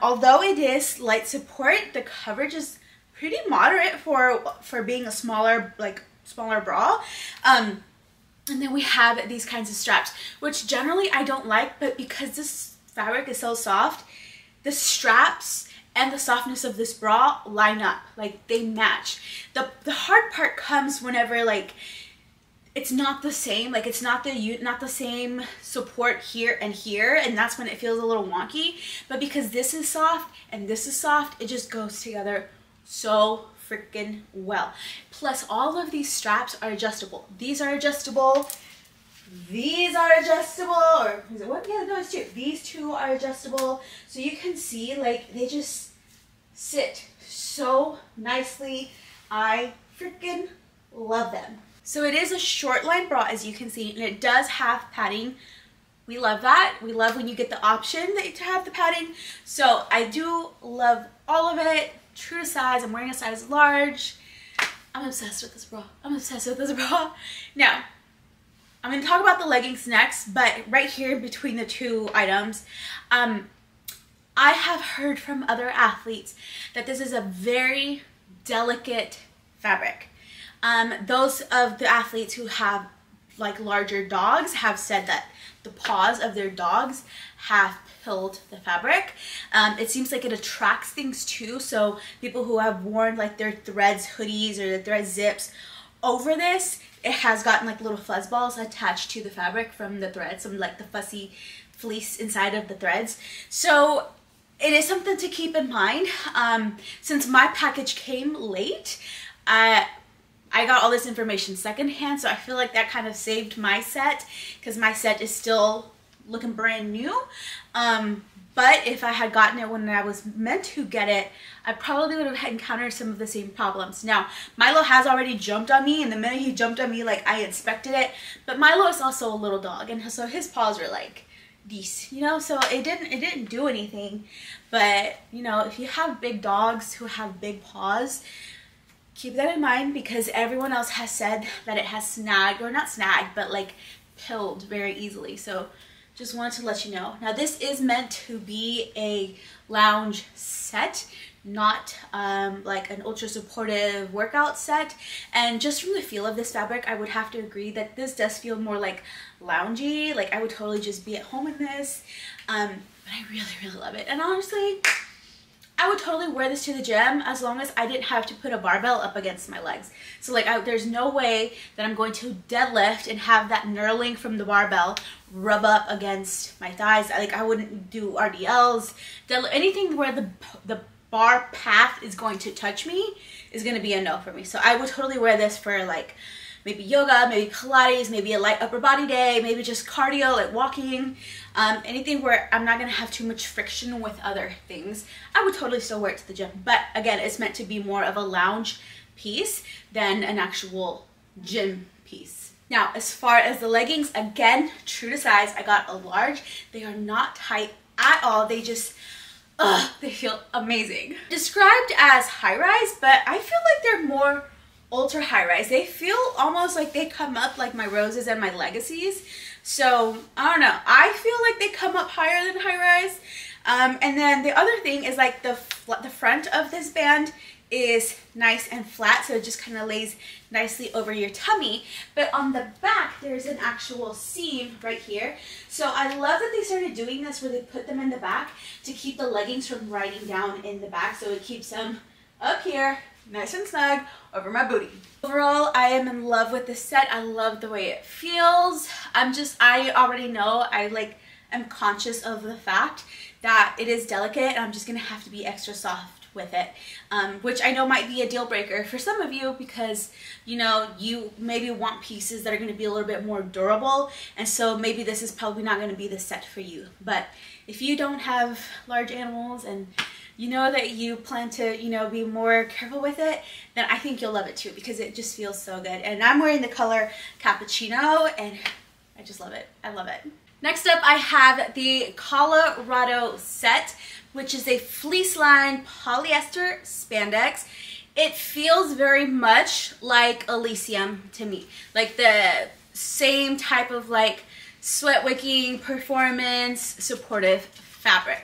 Although it is light support, the coverage is pretty moderate for being a smaller bra. And then we have these kinds of straps, which generally I don't like, but because this fabric is so soft, the straps and the softness of this bra line up, like they match. The hard part comes whenever like it's not the same, like it's not the same support here and here, and that's when it feels a little wonky. But because this is soft and this is soft, it just goes together so freaking well. Plus all of these straps are adjustable. These are adjustable, these are adjustable, or is it one? Yeah, no, it's two. These two are adjustable, so you can see like they just sit so nicely. I freaking love them. So it is a short line bra, as you can see, and it does have padding. We love that. We love when you get the option that to have the padding. So I do love all of it. True to size. I'm wearing a size large. I'm obsessed with this bra. I'm obsessed with this bra. Now, I'm going to talk about the leggings next, but right here between the two items, I have heard from other athletes that this is a very delicate fabric. Those of the athletes who have like larger dogs have said that the paws of their dogs have pilled the fabric. It seems like it attracts things too, so people who have worn like their threads hoodies or their thread zips over this, it has gotten like little fuzz balls attached to the fabric from the threads, from like the fussy fleece inside of the threads. So it is something to keep in mind. Since my package came late, I got all this information secondhand, so I feel like that kind of saved my set because my set is still looking brand new. But if I had gotten it when I was meant to get it, I probably would have encountered some of the same problems. Now, Milo has already jumped on me, and the minute he jumped on me, like, I inspected it. But Milo is also a little dog, and so his paws were like these, you know, so it didn't do anything. But, you know, if you have big dogs who have big paws, keep that in mind, because everyone else has said that it has snagged, or not snagged, but like pilled very easily. So just wanted to let you know. Now this is meant to be a lounge set, not like an ultra supportive workout set. And just from the feel of this fabric, I would have to agree that this does feel more like loungy. Like I would totally just be at home in this. But I really, really love it. And honestly, I would totally wear this to the gym as long as I didn't have to put a barbell up against my legs. So like there's no way that I'm going to deadlift and have that knurling from the barbell rub up against my thighs. Like I wouldn't do RDLs, anything where the bar path is going to touch me is going to be a no for me. So I would totally wear this for like maybe yoga, maybe Pilates, maybe a light upper body day, maybe just cardio, like walking, anything where I'm not going to have too much friction with other things. I would totally still wear it to the gym. But again, it's meant to be more of a lounge piece than an actual gym piece. Now, as far as the leggings, again, true to size, I got a large. They are not tight at all. They just, they feel amazing. Described as high-rise, but I feel like they're more ultra high-rise. They feel almost like they come up like my Roses and my Legacies. So I don't know, I feel like they come up higher than high-rise. And then the other thing is like the front of this band is nice and flat, so it just kind of lays nicely over your tummy. But on the back there's an actual seam right here, so I love that they started doing this where they put them in the back to keep the leggings from riding down in the back, so it keeps them up here nice and snug over my booty. Overall, I am in love with this set. I love the way it feels. I already know I like I'm conscious of the fact that it is delicate and I'm just gonna have to be extra soft with it, which I know might be a deal breaker for some of you because, you know, you maybe want pieces that are going to be a little bit more durable, and so maybe this is probably not going to be the set for you. But if you don't have large animals and you know that you plan to, you know, be more careful with it, then I think you'll love it too, because it just feels so good. And I'm wearing the color Cappuccino and I just love it. I love it. Next up, I have the Colorado set, which is a fleece-lined polyester spandex. It feels very much like Elysium to me, like the same type of like sweat wicking, performance supportive fabric.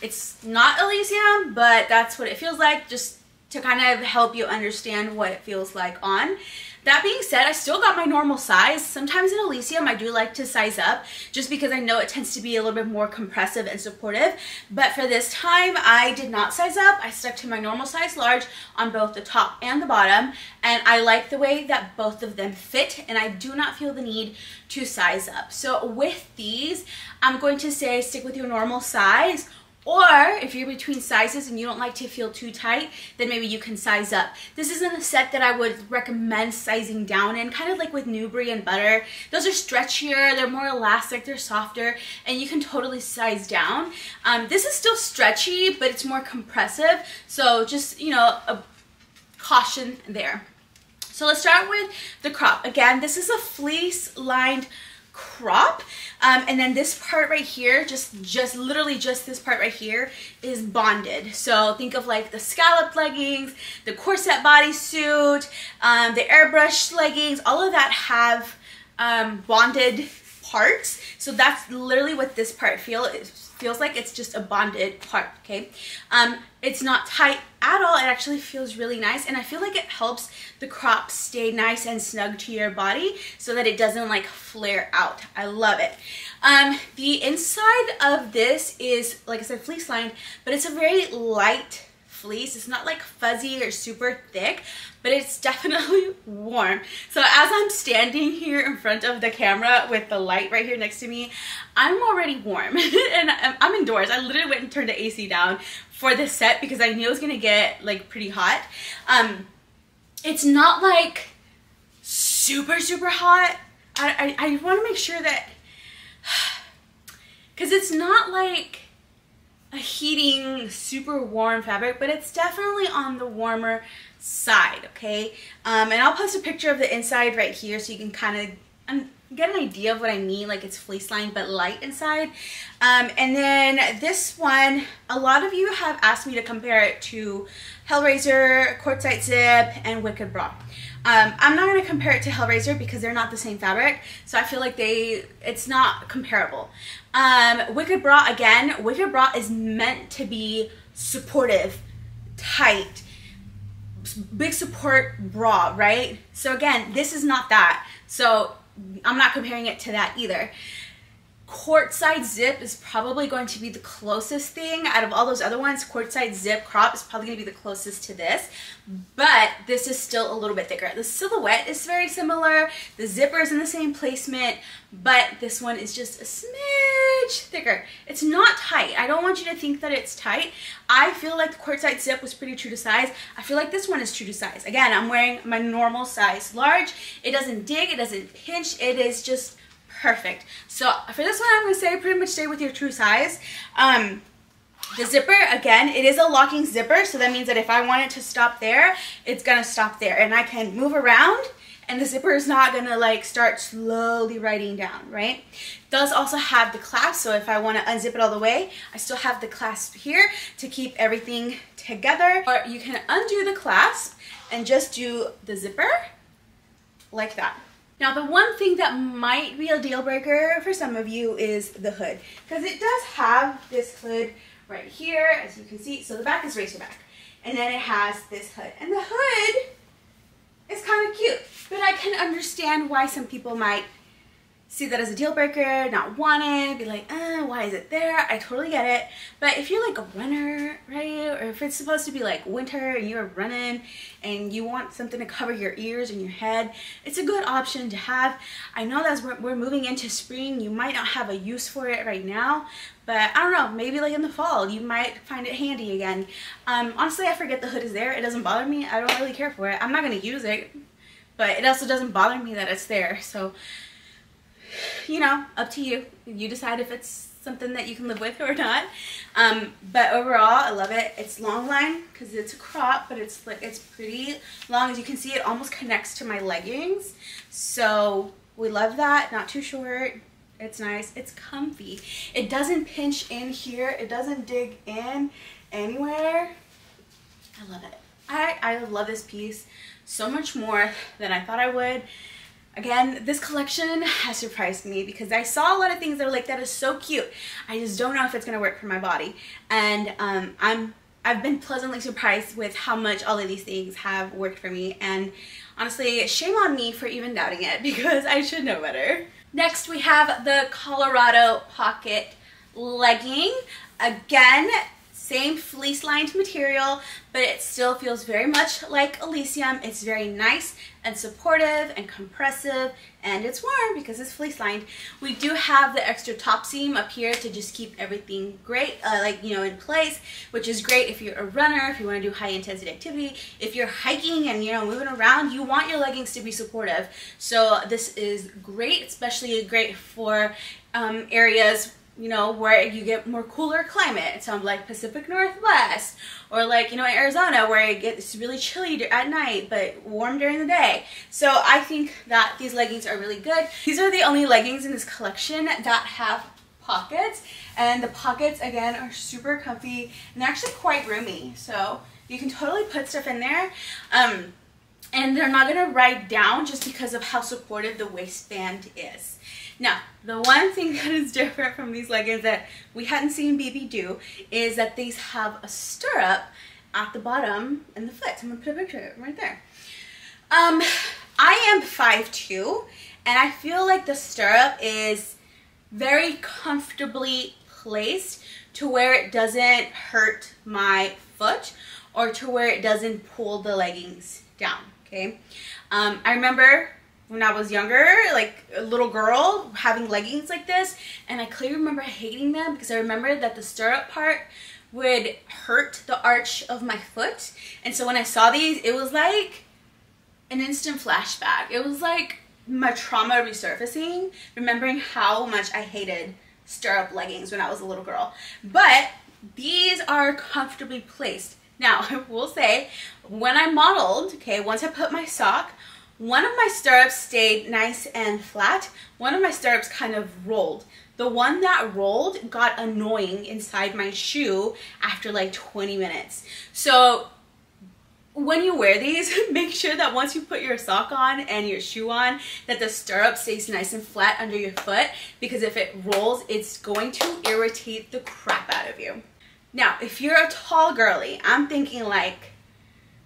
It's not Elysium, but that's what it feels like, just to kind of help you understand what it feels like on. That being said, I still got my normal size. Sometimes in Elysium, I do like to size up just because I know it tends to be a little bit more compressive and supportive. But for this time, I did not size up. I stuck to my normal size large on both the top and the bottom. And I like the way that both of them fit, and I do not feel the need to size up. So with these, I'm going to say stick with your normal size. Or if you're between sizes and you don't like to feel too tight, then maybe you can size up. This isn't a set that I would recommend sizing down in, kind of like with Nubri and Butter. Those are stretchier, they're more elastic, they're softer, and you can totally size down. This is still stretchy, but it's more compressive, so just, you know, a caution there. So let's start with the crop. Again, this is a fleece-lined crop, and then this part right here, just this part right here is bonded. So think of like the scalloped leggings, the corset bodysuit, the airbrushed leggings, all of that have bonded parts. So that's literally what this part feels like. It's just a bonded part, okay? It's not tight at all. It actually feels really nice, and I feel like it helps the crop stay nice and snug to your body so that it doesn't like flare out. I love it. The inside of this is, like I said, fleece lined, but it's a very light fleece. It's not like fuzzy or super thick, but it's definitely warm. So as I'm standing here in front of the camera with the light right here next to me, I'm already warm and I'm indoors. I literally went and turned the AC down for this set because I knew it was gonna get like pretty hot. It's not like super hot. I want to make sure that, because it's not like a heating super warm fabric, but it's definitely on the warmer side, okay? And I'll post a picture of the inside right here so you can kind of get an idea of what I mean, like it's fleece lined but light inside. And then this one, a lot of you have asked me to compare it to Hellraiser, Quartzite Zip, and Wicked Bra. I'm not going to compare it to Hellraiser because they're not the same fabric, so I feel like it's not comparable. Wicked Bra, again, Wicked Bra is meant to be supportive, tight, big support bra, right? So again, this is not that, so I'm not comparing it to that either. Quartzite Zip is probably going to be the closest thing out of all those other ones. Quartzite Zip crop is probably going to be the closest to this, but this is still a little bit thicker. The silhouette is very similar, the zipper is in the same placement, but this one is just a smidge thicker. It's not tight. I don't want you to think that it's tight. I feel like the Quartzite Zip was pretty true to size. I feel like this one is true to size. Again, I'm wearing my normal size large. It doesn't dig, it doesn't pinch, it is just perfect. So for this one, I'm going to say pretty much stay with your true size. The zipper, again, it is a locking zipper, so that means that if I want it to stop there, it's going to stop there, and I can move around, and the zipper is not going to like start slowly riding down, right? It does also have the clasp, so if I want to unzip it all the way, I still have the clasp here to keep everything together. Or you can undo the clasp and just do the zipper like that. Now, the one thing that might be a deal breaker for some of you is the hood, because it does have this hood right here, as you can see. So the back is racerback, and then it has this hood, and the hood is kind of cute, but I can understand why some people might see that as a deal breaker, not want it, be like, why is it there? I totally get it. But if you're like a runner, right? Or if it's supposed to be like winter and you're running and you want something to cover your ears and your head, it's a good option to have. I know that as we're moving into spring, you might not have a use for it right now, but I don't know, maybe like in the fall, you might find it handy again. Honestly, I forget the hood is there. It doesn't bother me. I don't really care for it. I'm not gonna use it, but it also doesn't bother me that it's there. So, you know, up to you. You decide if it's something that you can live with or not. But overall, I love it. It's long line because it's a crop, but it's like, it's pretty long. As you can see, it almost connects to my leggings. So we love that. Not too short. It's nice. It's comfy. It doesn't pinch in here. It doesn't dig in anywhere. I love it. I love this piece so much more than I thought I would. Again, this collection has surprised me because I saw a lot of things that were like, that is so cute. I just don't know if it's gonna work for my body. And I've been pleasantly surprised with how much all of these things have worked for me. And honestly, shame on me for even doubting it because I should know better. Next, we have the Colorado Pocket Legging. Again, same fleece-lined material, but it still feels very much like Elysium. It's very nice and supportive and compressive, and it's warm because it's fleece-lined. We do have the extra top seam up here to just keep everything great, like, you know, in place, which is great if you're a runner, if you want to do high-intensity activity, if you're hiking and, you know, moving around, you want your leggings to be supportive. So this is great, especially great for areas, you know, where you get more cooler climate. So like Pacific Northwest, or like, you know, in Arizona where it gets really chilly at night but warm during the day. So I think that these leggings are really good. These are the only leggings in this collection that have pockets, and the pockets again are super comfy and they're actually quite roomy. So you can totally put stuff in there. And they're not gonna ride down just because of how supportive the waistband is. Now, the one thing that is different from these leggings that we hadn't seen BB do is that these have a stirrup at the bottom and the foot. So I'm gonna put a picture of it right there. I am 5'2", and I feel like the stirrup is very comfortably placed to where it doesn't hurt my foot or to where it doesn't pull the leggings down, okay? I remember when I was younger, like a little girl, having leggings like this, and I clearly remember hating them because I remembered that the stirrup part would hurt the arch of my foot. And so when I saw these, it was like an instant flashback. It was like my trauma resurfacing, remembering how much I hated stirrup leggings when I was a little girl. But these are comfortably placed. Now, I will say, when I modeled, okay, once I put my sock, one of my stirrups stayed nice and flat. One of my stirrups kind of rolled. The one that rolled got annoying inside my shoe after like 20 minutes. So when you wear these, make sure that once you put your sock on and your shoe on, that the stirrup stays nice and flat under your foot, because if it rolls, it's going to irritate the crap out of you. Now, if you're a tall girly, I'm thinking like,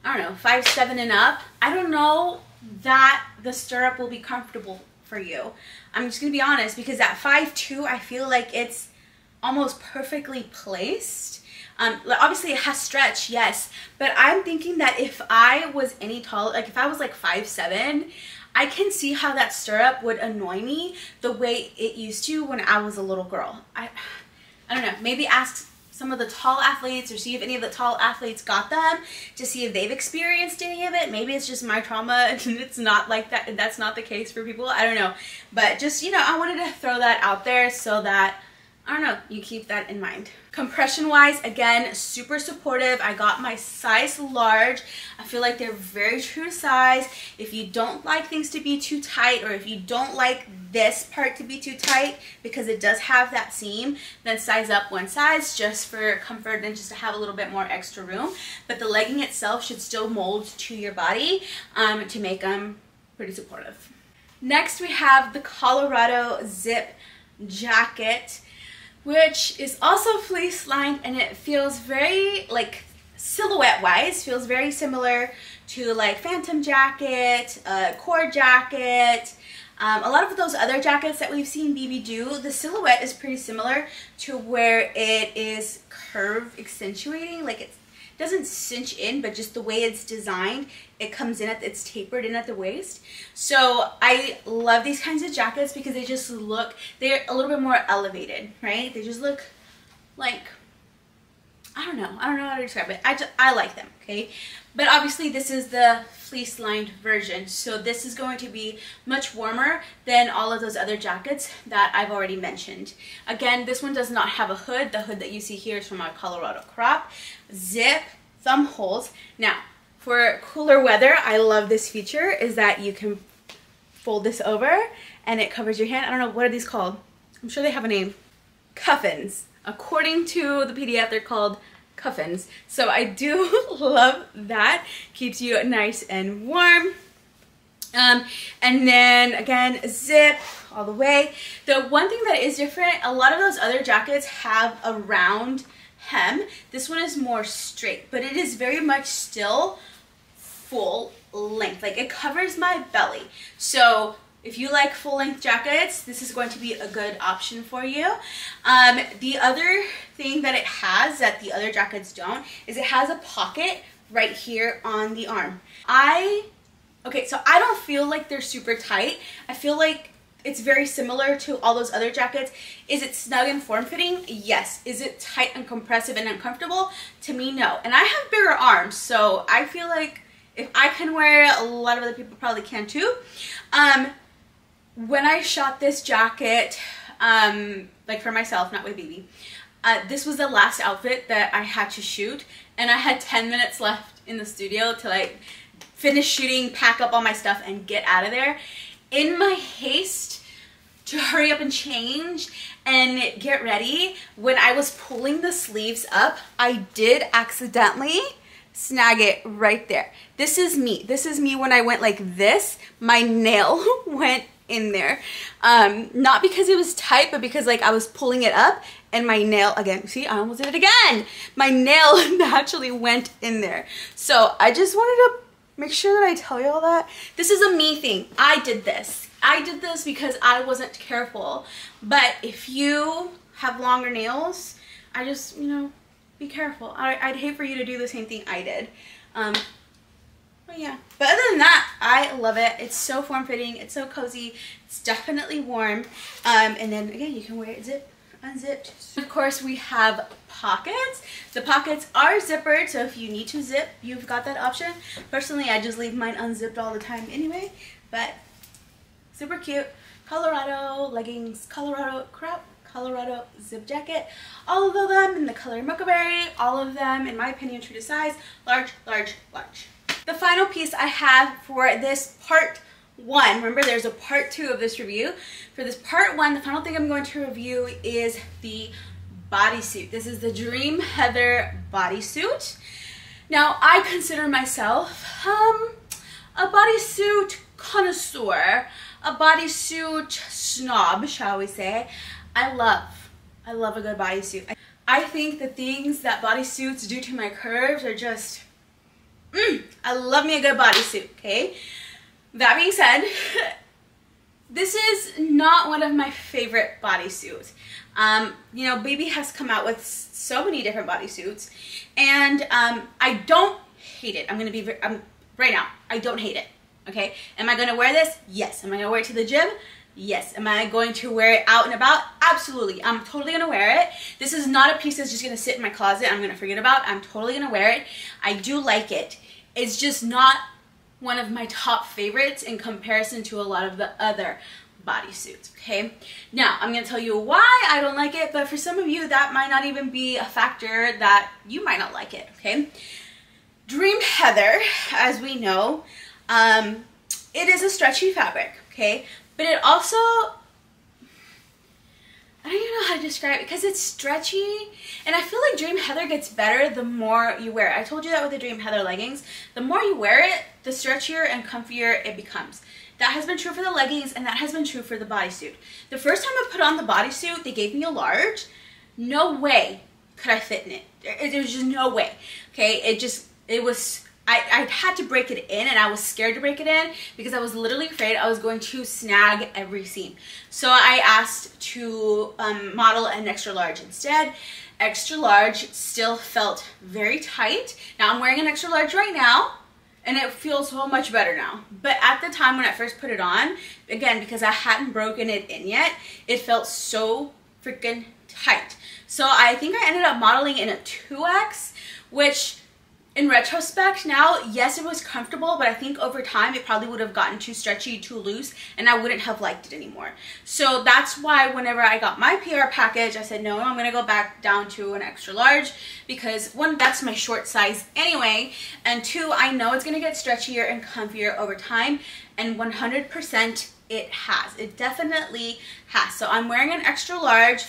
I don't know, 5'7" and up, I don't know that the stirrup will be comfortable for you. I'm just gonna be honest, because at 5'2", I feel like it's almost perfectly placed. Obviously it has stretch, yes, but I'm thinking that if I was any taller, like if I was like 5'7", I can see how that stirrup would annoy me the way it used to when I was a little girl. I don't know, maybe ask some of the tall athletes, or see if any of the tall athletes got them, to see if they've experienced any of it. Maybe it's just my trauma and it's not like that, and that's not the case for people. I don't know, but just, you know, I wanted to throw that out there so that, I don't know, you keep that in mind. Compression wise, again, super supportive. I got my size large. I feel like they're very true to size. If you don't like things to be too tight, or if you don't like this part to be too tight, because it does have that seam, then size up one size just for comfort and just to have a little bit more extra room. But the legging itself should still mold to your body to make them pretty supportive. Next, we have the Colorado Zip Jacket, which is also fleece lined, and it feels very, like, silhouette wise, feels very similar to like Phantom Jacket, Core Jacket, A lot of those other jackets that we've seen BB do, the silhouette is pretty similar to where it is curve accentuating, like it's doesn't cinch in, but just the way it's designed, it comes in at, it's tapered in at the waist. So I love these kinds of jackets because they just look, they're a little bit more elevated, right? They just look like, I don't know how to describe it. I like them, okay? But obviously this is the fleece lined version, so this is going to be much warmer than all of those other jackets that I've already mentioned. Again, this one does not have a hood. The hood that you see here is from our Colorado crop. Zip, thumb holes. Now, for cooler weather, I love this feature, is that you can fold this over and it covers your hand. I don't know, what are these called? I'm sure they have a name. Cuffins. According to the PDF, they're called cuffins. So I do love that. Keeps you nice and warm. And then again, zip all the way. The one thing that is different, a lot of those other jackets have a round hem. This one is more straight, but it is very much still full length. Like, it covers my belly. So if you like full-length jackets, this is going to be a good option for you. The other thing that it has that the other jackets don't is it has a pocket right here on the arm. Okay, so I don't feel like they're super tight. I feel like it's very similar to all those other jackets. Is it snug and form-fitting? Yes. Is it tight and compressive and uncomfortable? To me, no. And I have bigger arms, so I feel like if I can wear it, a lot of other people probably can too. When I shot this jacket, like for myself, not with BB, this was the last outfit that I had to shoot, and I had 10 minutes left in the studio to like finish shooting, pack up all my stuff, and get out of there. In my haste to hurry up and change and get ready, when I was pulling the sleeves up, I did accidentally snag it right there. This is me. This is me when I went like this. My nail went in there, not because it was tight, but because like I was pulling it up and my nail, again, see, I almost did it again, my nail naturally went in there. So I just wanted to make sure that I tell you all that this is a me thing. I did this because I wasn't careful. But if you have longer nails, I just, you know, be careful. I'd hate for you to do the same thing I did. But yeah, but other than that, I love it. It's so form-fitting, it's so cozy, it's definitely warm. And then again, you can wear it zip, unzipped. Of course, we have pockets. The pockets are zippered, so if you need to zip, you've got that option. Personally, I just leave mine unzipped all the time anyway, but super cute. Colorado leggings, Colorado crop, Colorado zip jacket. All of them in the color Mocha Berry, all of them, in my opinion, true to size, large, large, large. The final piece I have for this part one, remember there's a part two of this review. For this part one, the final thing I'm going to review is the bodysuit. This is the Dream Heather bodysuit. Now, I consider myself a bodysuit connoisseur, a bodysuit snob, shall we say. I love a good bodysuit. I think the things that bodysuits do to my curves are just, I love me a good bodysuit, okay? That being said, this is not one of my favorite bodysuits. You know, BB has come out with so many different bodysuits, and I don't hate it. Right now, I don't hate it, okay? Am I gonna wear this? Yes. Am I gonna wear it to the gym? Yes. Am I going to wear it out and about? Absolutely. I'm totally going to wear it. This is not a piece that's just going to sit in my closet. I'm going to forget about. I'm totally going to wear it. I do like it. It's just not one of my top favorites in comparison to a lot of the other bodysuits, okay? Now, I'm going to tell you why I don't like it, but for some of you, that might not even be a factor that you might not like it, okay? Dream Heather, as we know, it is a stretchy fabric, okay? But it also, I don't even know how to describe it because it's stretchy, and I feel like Dream Heather gets better the more you wear it. I told you that with the Dream Heather leggings. The more you wear it, the stretchier and comfier it becomes. That has been true for the leggings, and that has been true for the bodysuit. The first time I put on the bodysuit, they gave me a large. No way could I fit in it. There was just no way, okay? It was I had to break it in, and I was scared to break it in because I was literally afraid I was going to snag every seam. So I asked to model an extra large instead. Extra large still felt very tight. Now I'm wearing an extra large right now, and it feels so much better now. But at the time when I first put it on, again, because I hadn't broken it in yet, it felt so freaking tight. So I think I ended up modeling in a 2X, which in retrospect now, yes, it was comfortable, but I think over time it probably would have gotten too stretchy, too loose, and I wouldn't have liked it anymore. So that's why whenever I got my PR package, I said, no, I'm going to go back down to an extra large because one, that's my short size anyway, and two, I know it's going to get stretchier and comfier over time, and 100% it has. It definitely has. So I'm wearing an extra large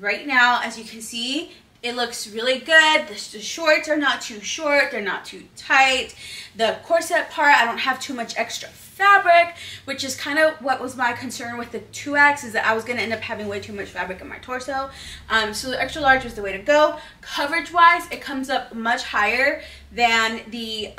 right now, as you can see. It looks really good. The shorts are not too short. They're not too tight. The corset part, I don't have too much extra fabric, which is kind of what was my concern with the 2X, is that I was going to end up having way too much fabric in my torso. So the extra large was the way to go. Coverage-wise, it comes up much higher than the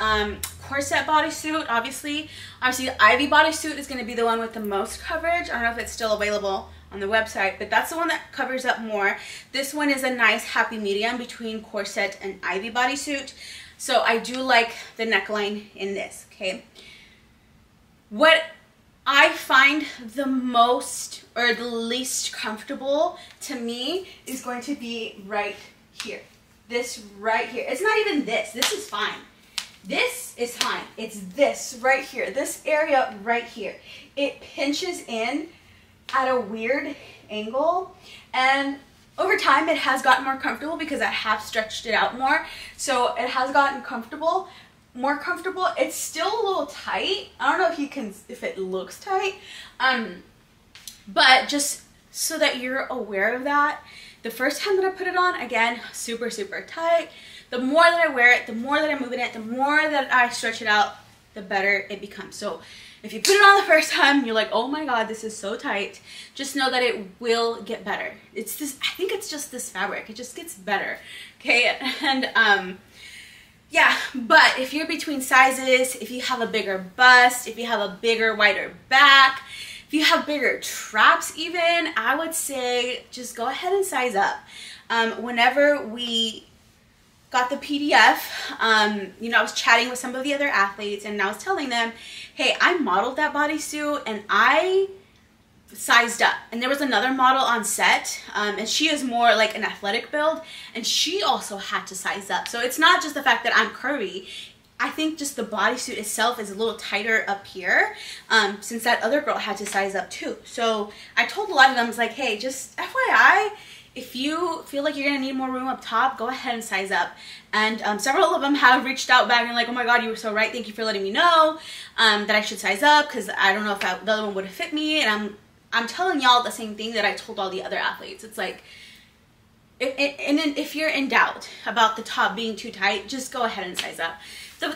corset bodysuit, obviously. Obviously, the Ivy bodysuit is going to be the one with the most coverage. I don't know if it's still available on the website, but that's the one that covers up more. This one is a nice happy medium between corset and Ivy bodysuit. So I do like the neckline in this, okay? What I find the most or the least comfortable to me is going to be right here. This right here. It's not even this. This is fine. This is fine. It's this right here. This area right here. It pinches in at a weird angle, and over time it has gotten more comfortable because I have stretched it out more, so it has gotten comfortable, more comfortable. It's still a little tight. I don't know if you can, if it looks tight, but just so that you're aware of that. The first time that I put it on, again, super tight. The more that I wear it, the more that I move in it, the more that I stretch it out, the better it becomes. So if you put it on the first time, you're like, oh my god, this is so tight, just know that it will get better. It's this, I think it's just this fabric. It just gets better, okay? And yeah, but if you're between sizes, if you have a bigger bust, if you have a bigger, wider back, if you have bigger traps even, I would say just go ahead and size up. Whenever we got the PDF, you know, I was chatting with some of the other athletes, and I was telling them, hey, I modeled that bodysuit and I sized up. And there was another model on set, and she is more like an athletic build, and she also had to size up. So it's not just the fact that I'm curvy. I think just the bodysuit itself is a little tighter up here, since that other girl had to size up too. So I told a lot of them, I was like, hey, just FYI, if you feel like you're going to need more room up top, go ahead and size up. And several of them have reached out back and like, oh my god, you were so right. Thank you for letting me know that I should size up, because I don't know if the other one would have fit me. And I'm telling y'all the same thing that I told all the other athletes. It's like, if you're in doubt about the top being too tight, just go ahead and size up.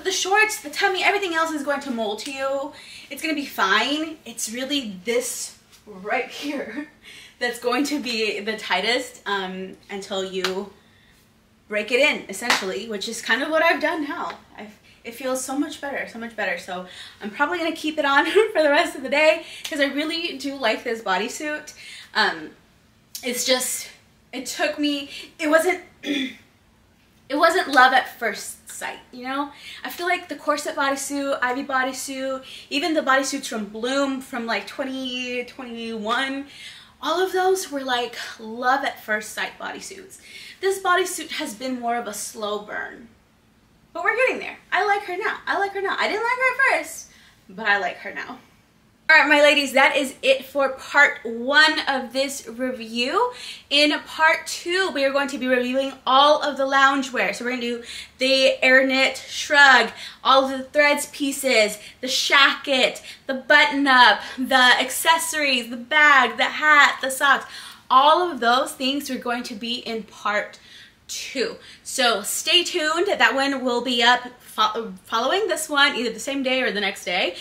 The shorts, the tummy, everything else is going to mold to you. It's going to be fine. It's really this right here that's going to be the tightest until you break it in, essentially, which is kind of what I've done now. It feels so much better, so much better. So I'm probably going to keep it on for the rest of the day because I really do like this bodysuit. It's just, it took me, it wasn't love at first sight, you know? I feel like the corset bodysuit, Ivy bodysuit, even the bodysuits from Bloom from like 2021, all of those were like love at first sight bodysuits. This bodysuit has been more of a slow burn, but we're getting there. I like her now. I like her now. I didn't like her at first, but I like her now. All right, my ladies, that is it for part 1 of this review. In part 2, we are going to be reviewing all of the loungewear. So we're going to do the air knit shrug, all of the threads pieces, the shacket, the button up, the accessories, the bag, the hat, the socks. All of those things are going to be in part 2. So stay tuned. That one will be up following this one, either the same day or the next day.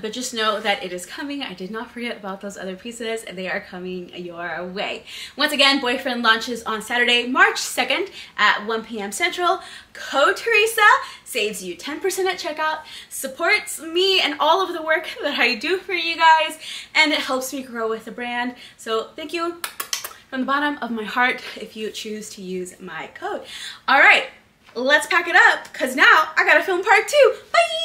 But just know that it is coming. I did not forget about those other pieces, and they are coming your way. Once again, Boyfriend launches on Saturday, March 2nd at 1 p.m. Central. Code Teresa saves you 10% at checkout, supports me and all of the work that I do for you guys, and it helps me grow with the brand. So thank you from the bottom of my heart if you choose to use my code. All right, let's pack it up because now I gotta film part 2. Bye!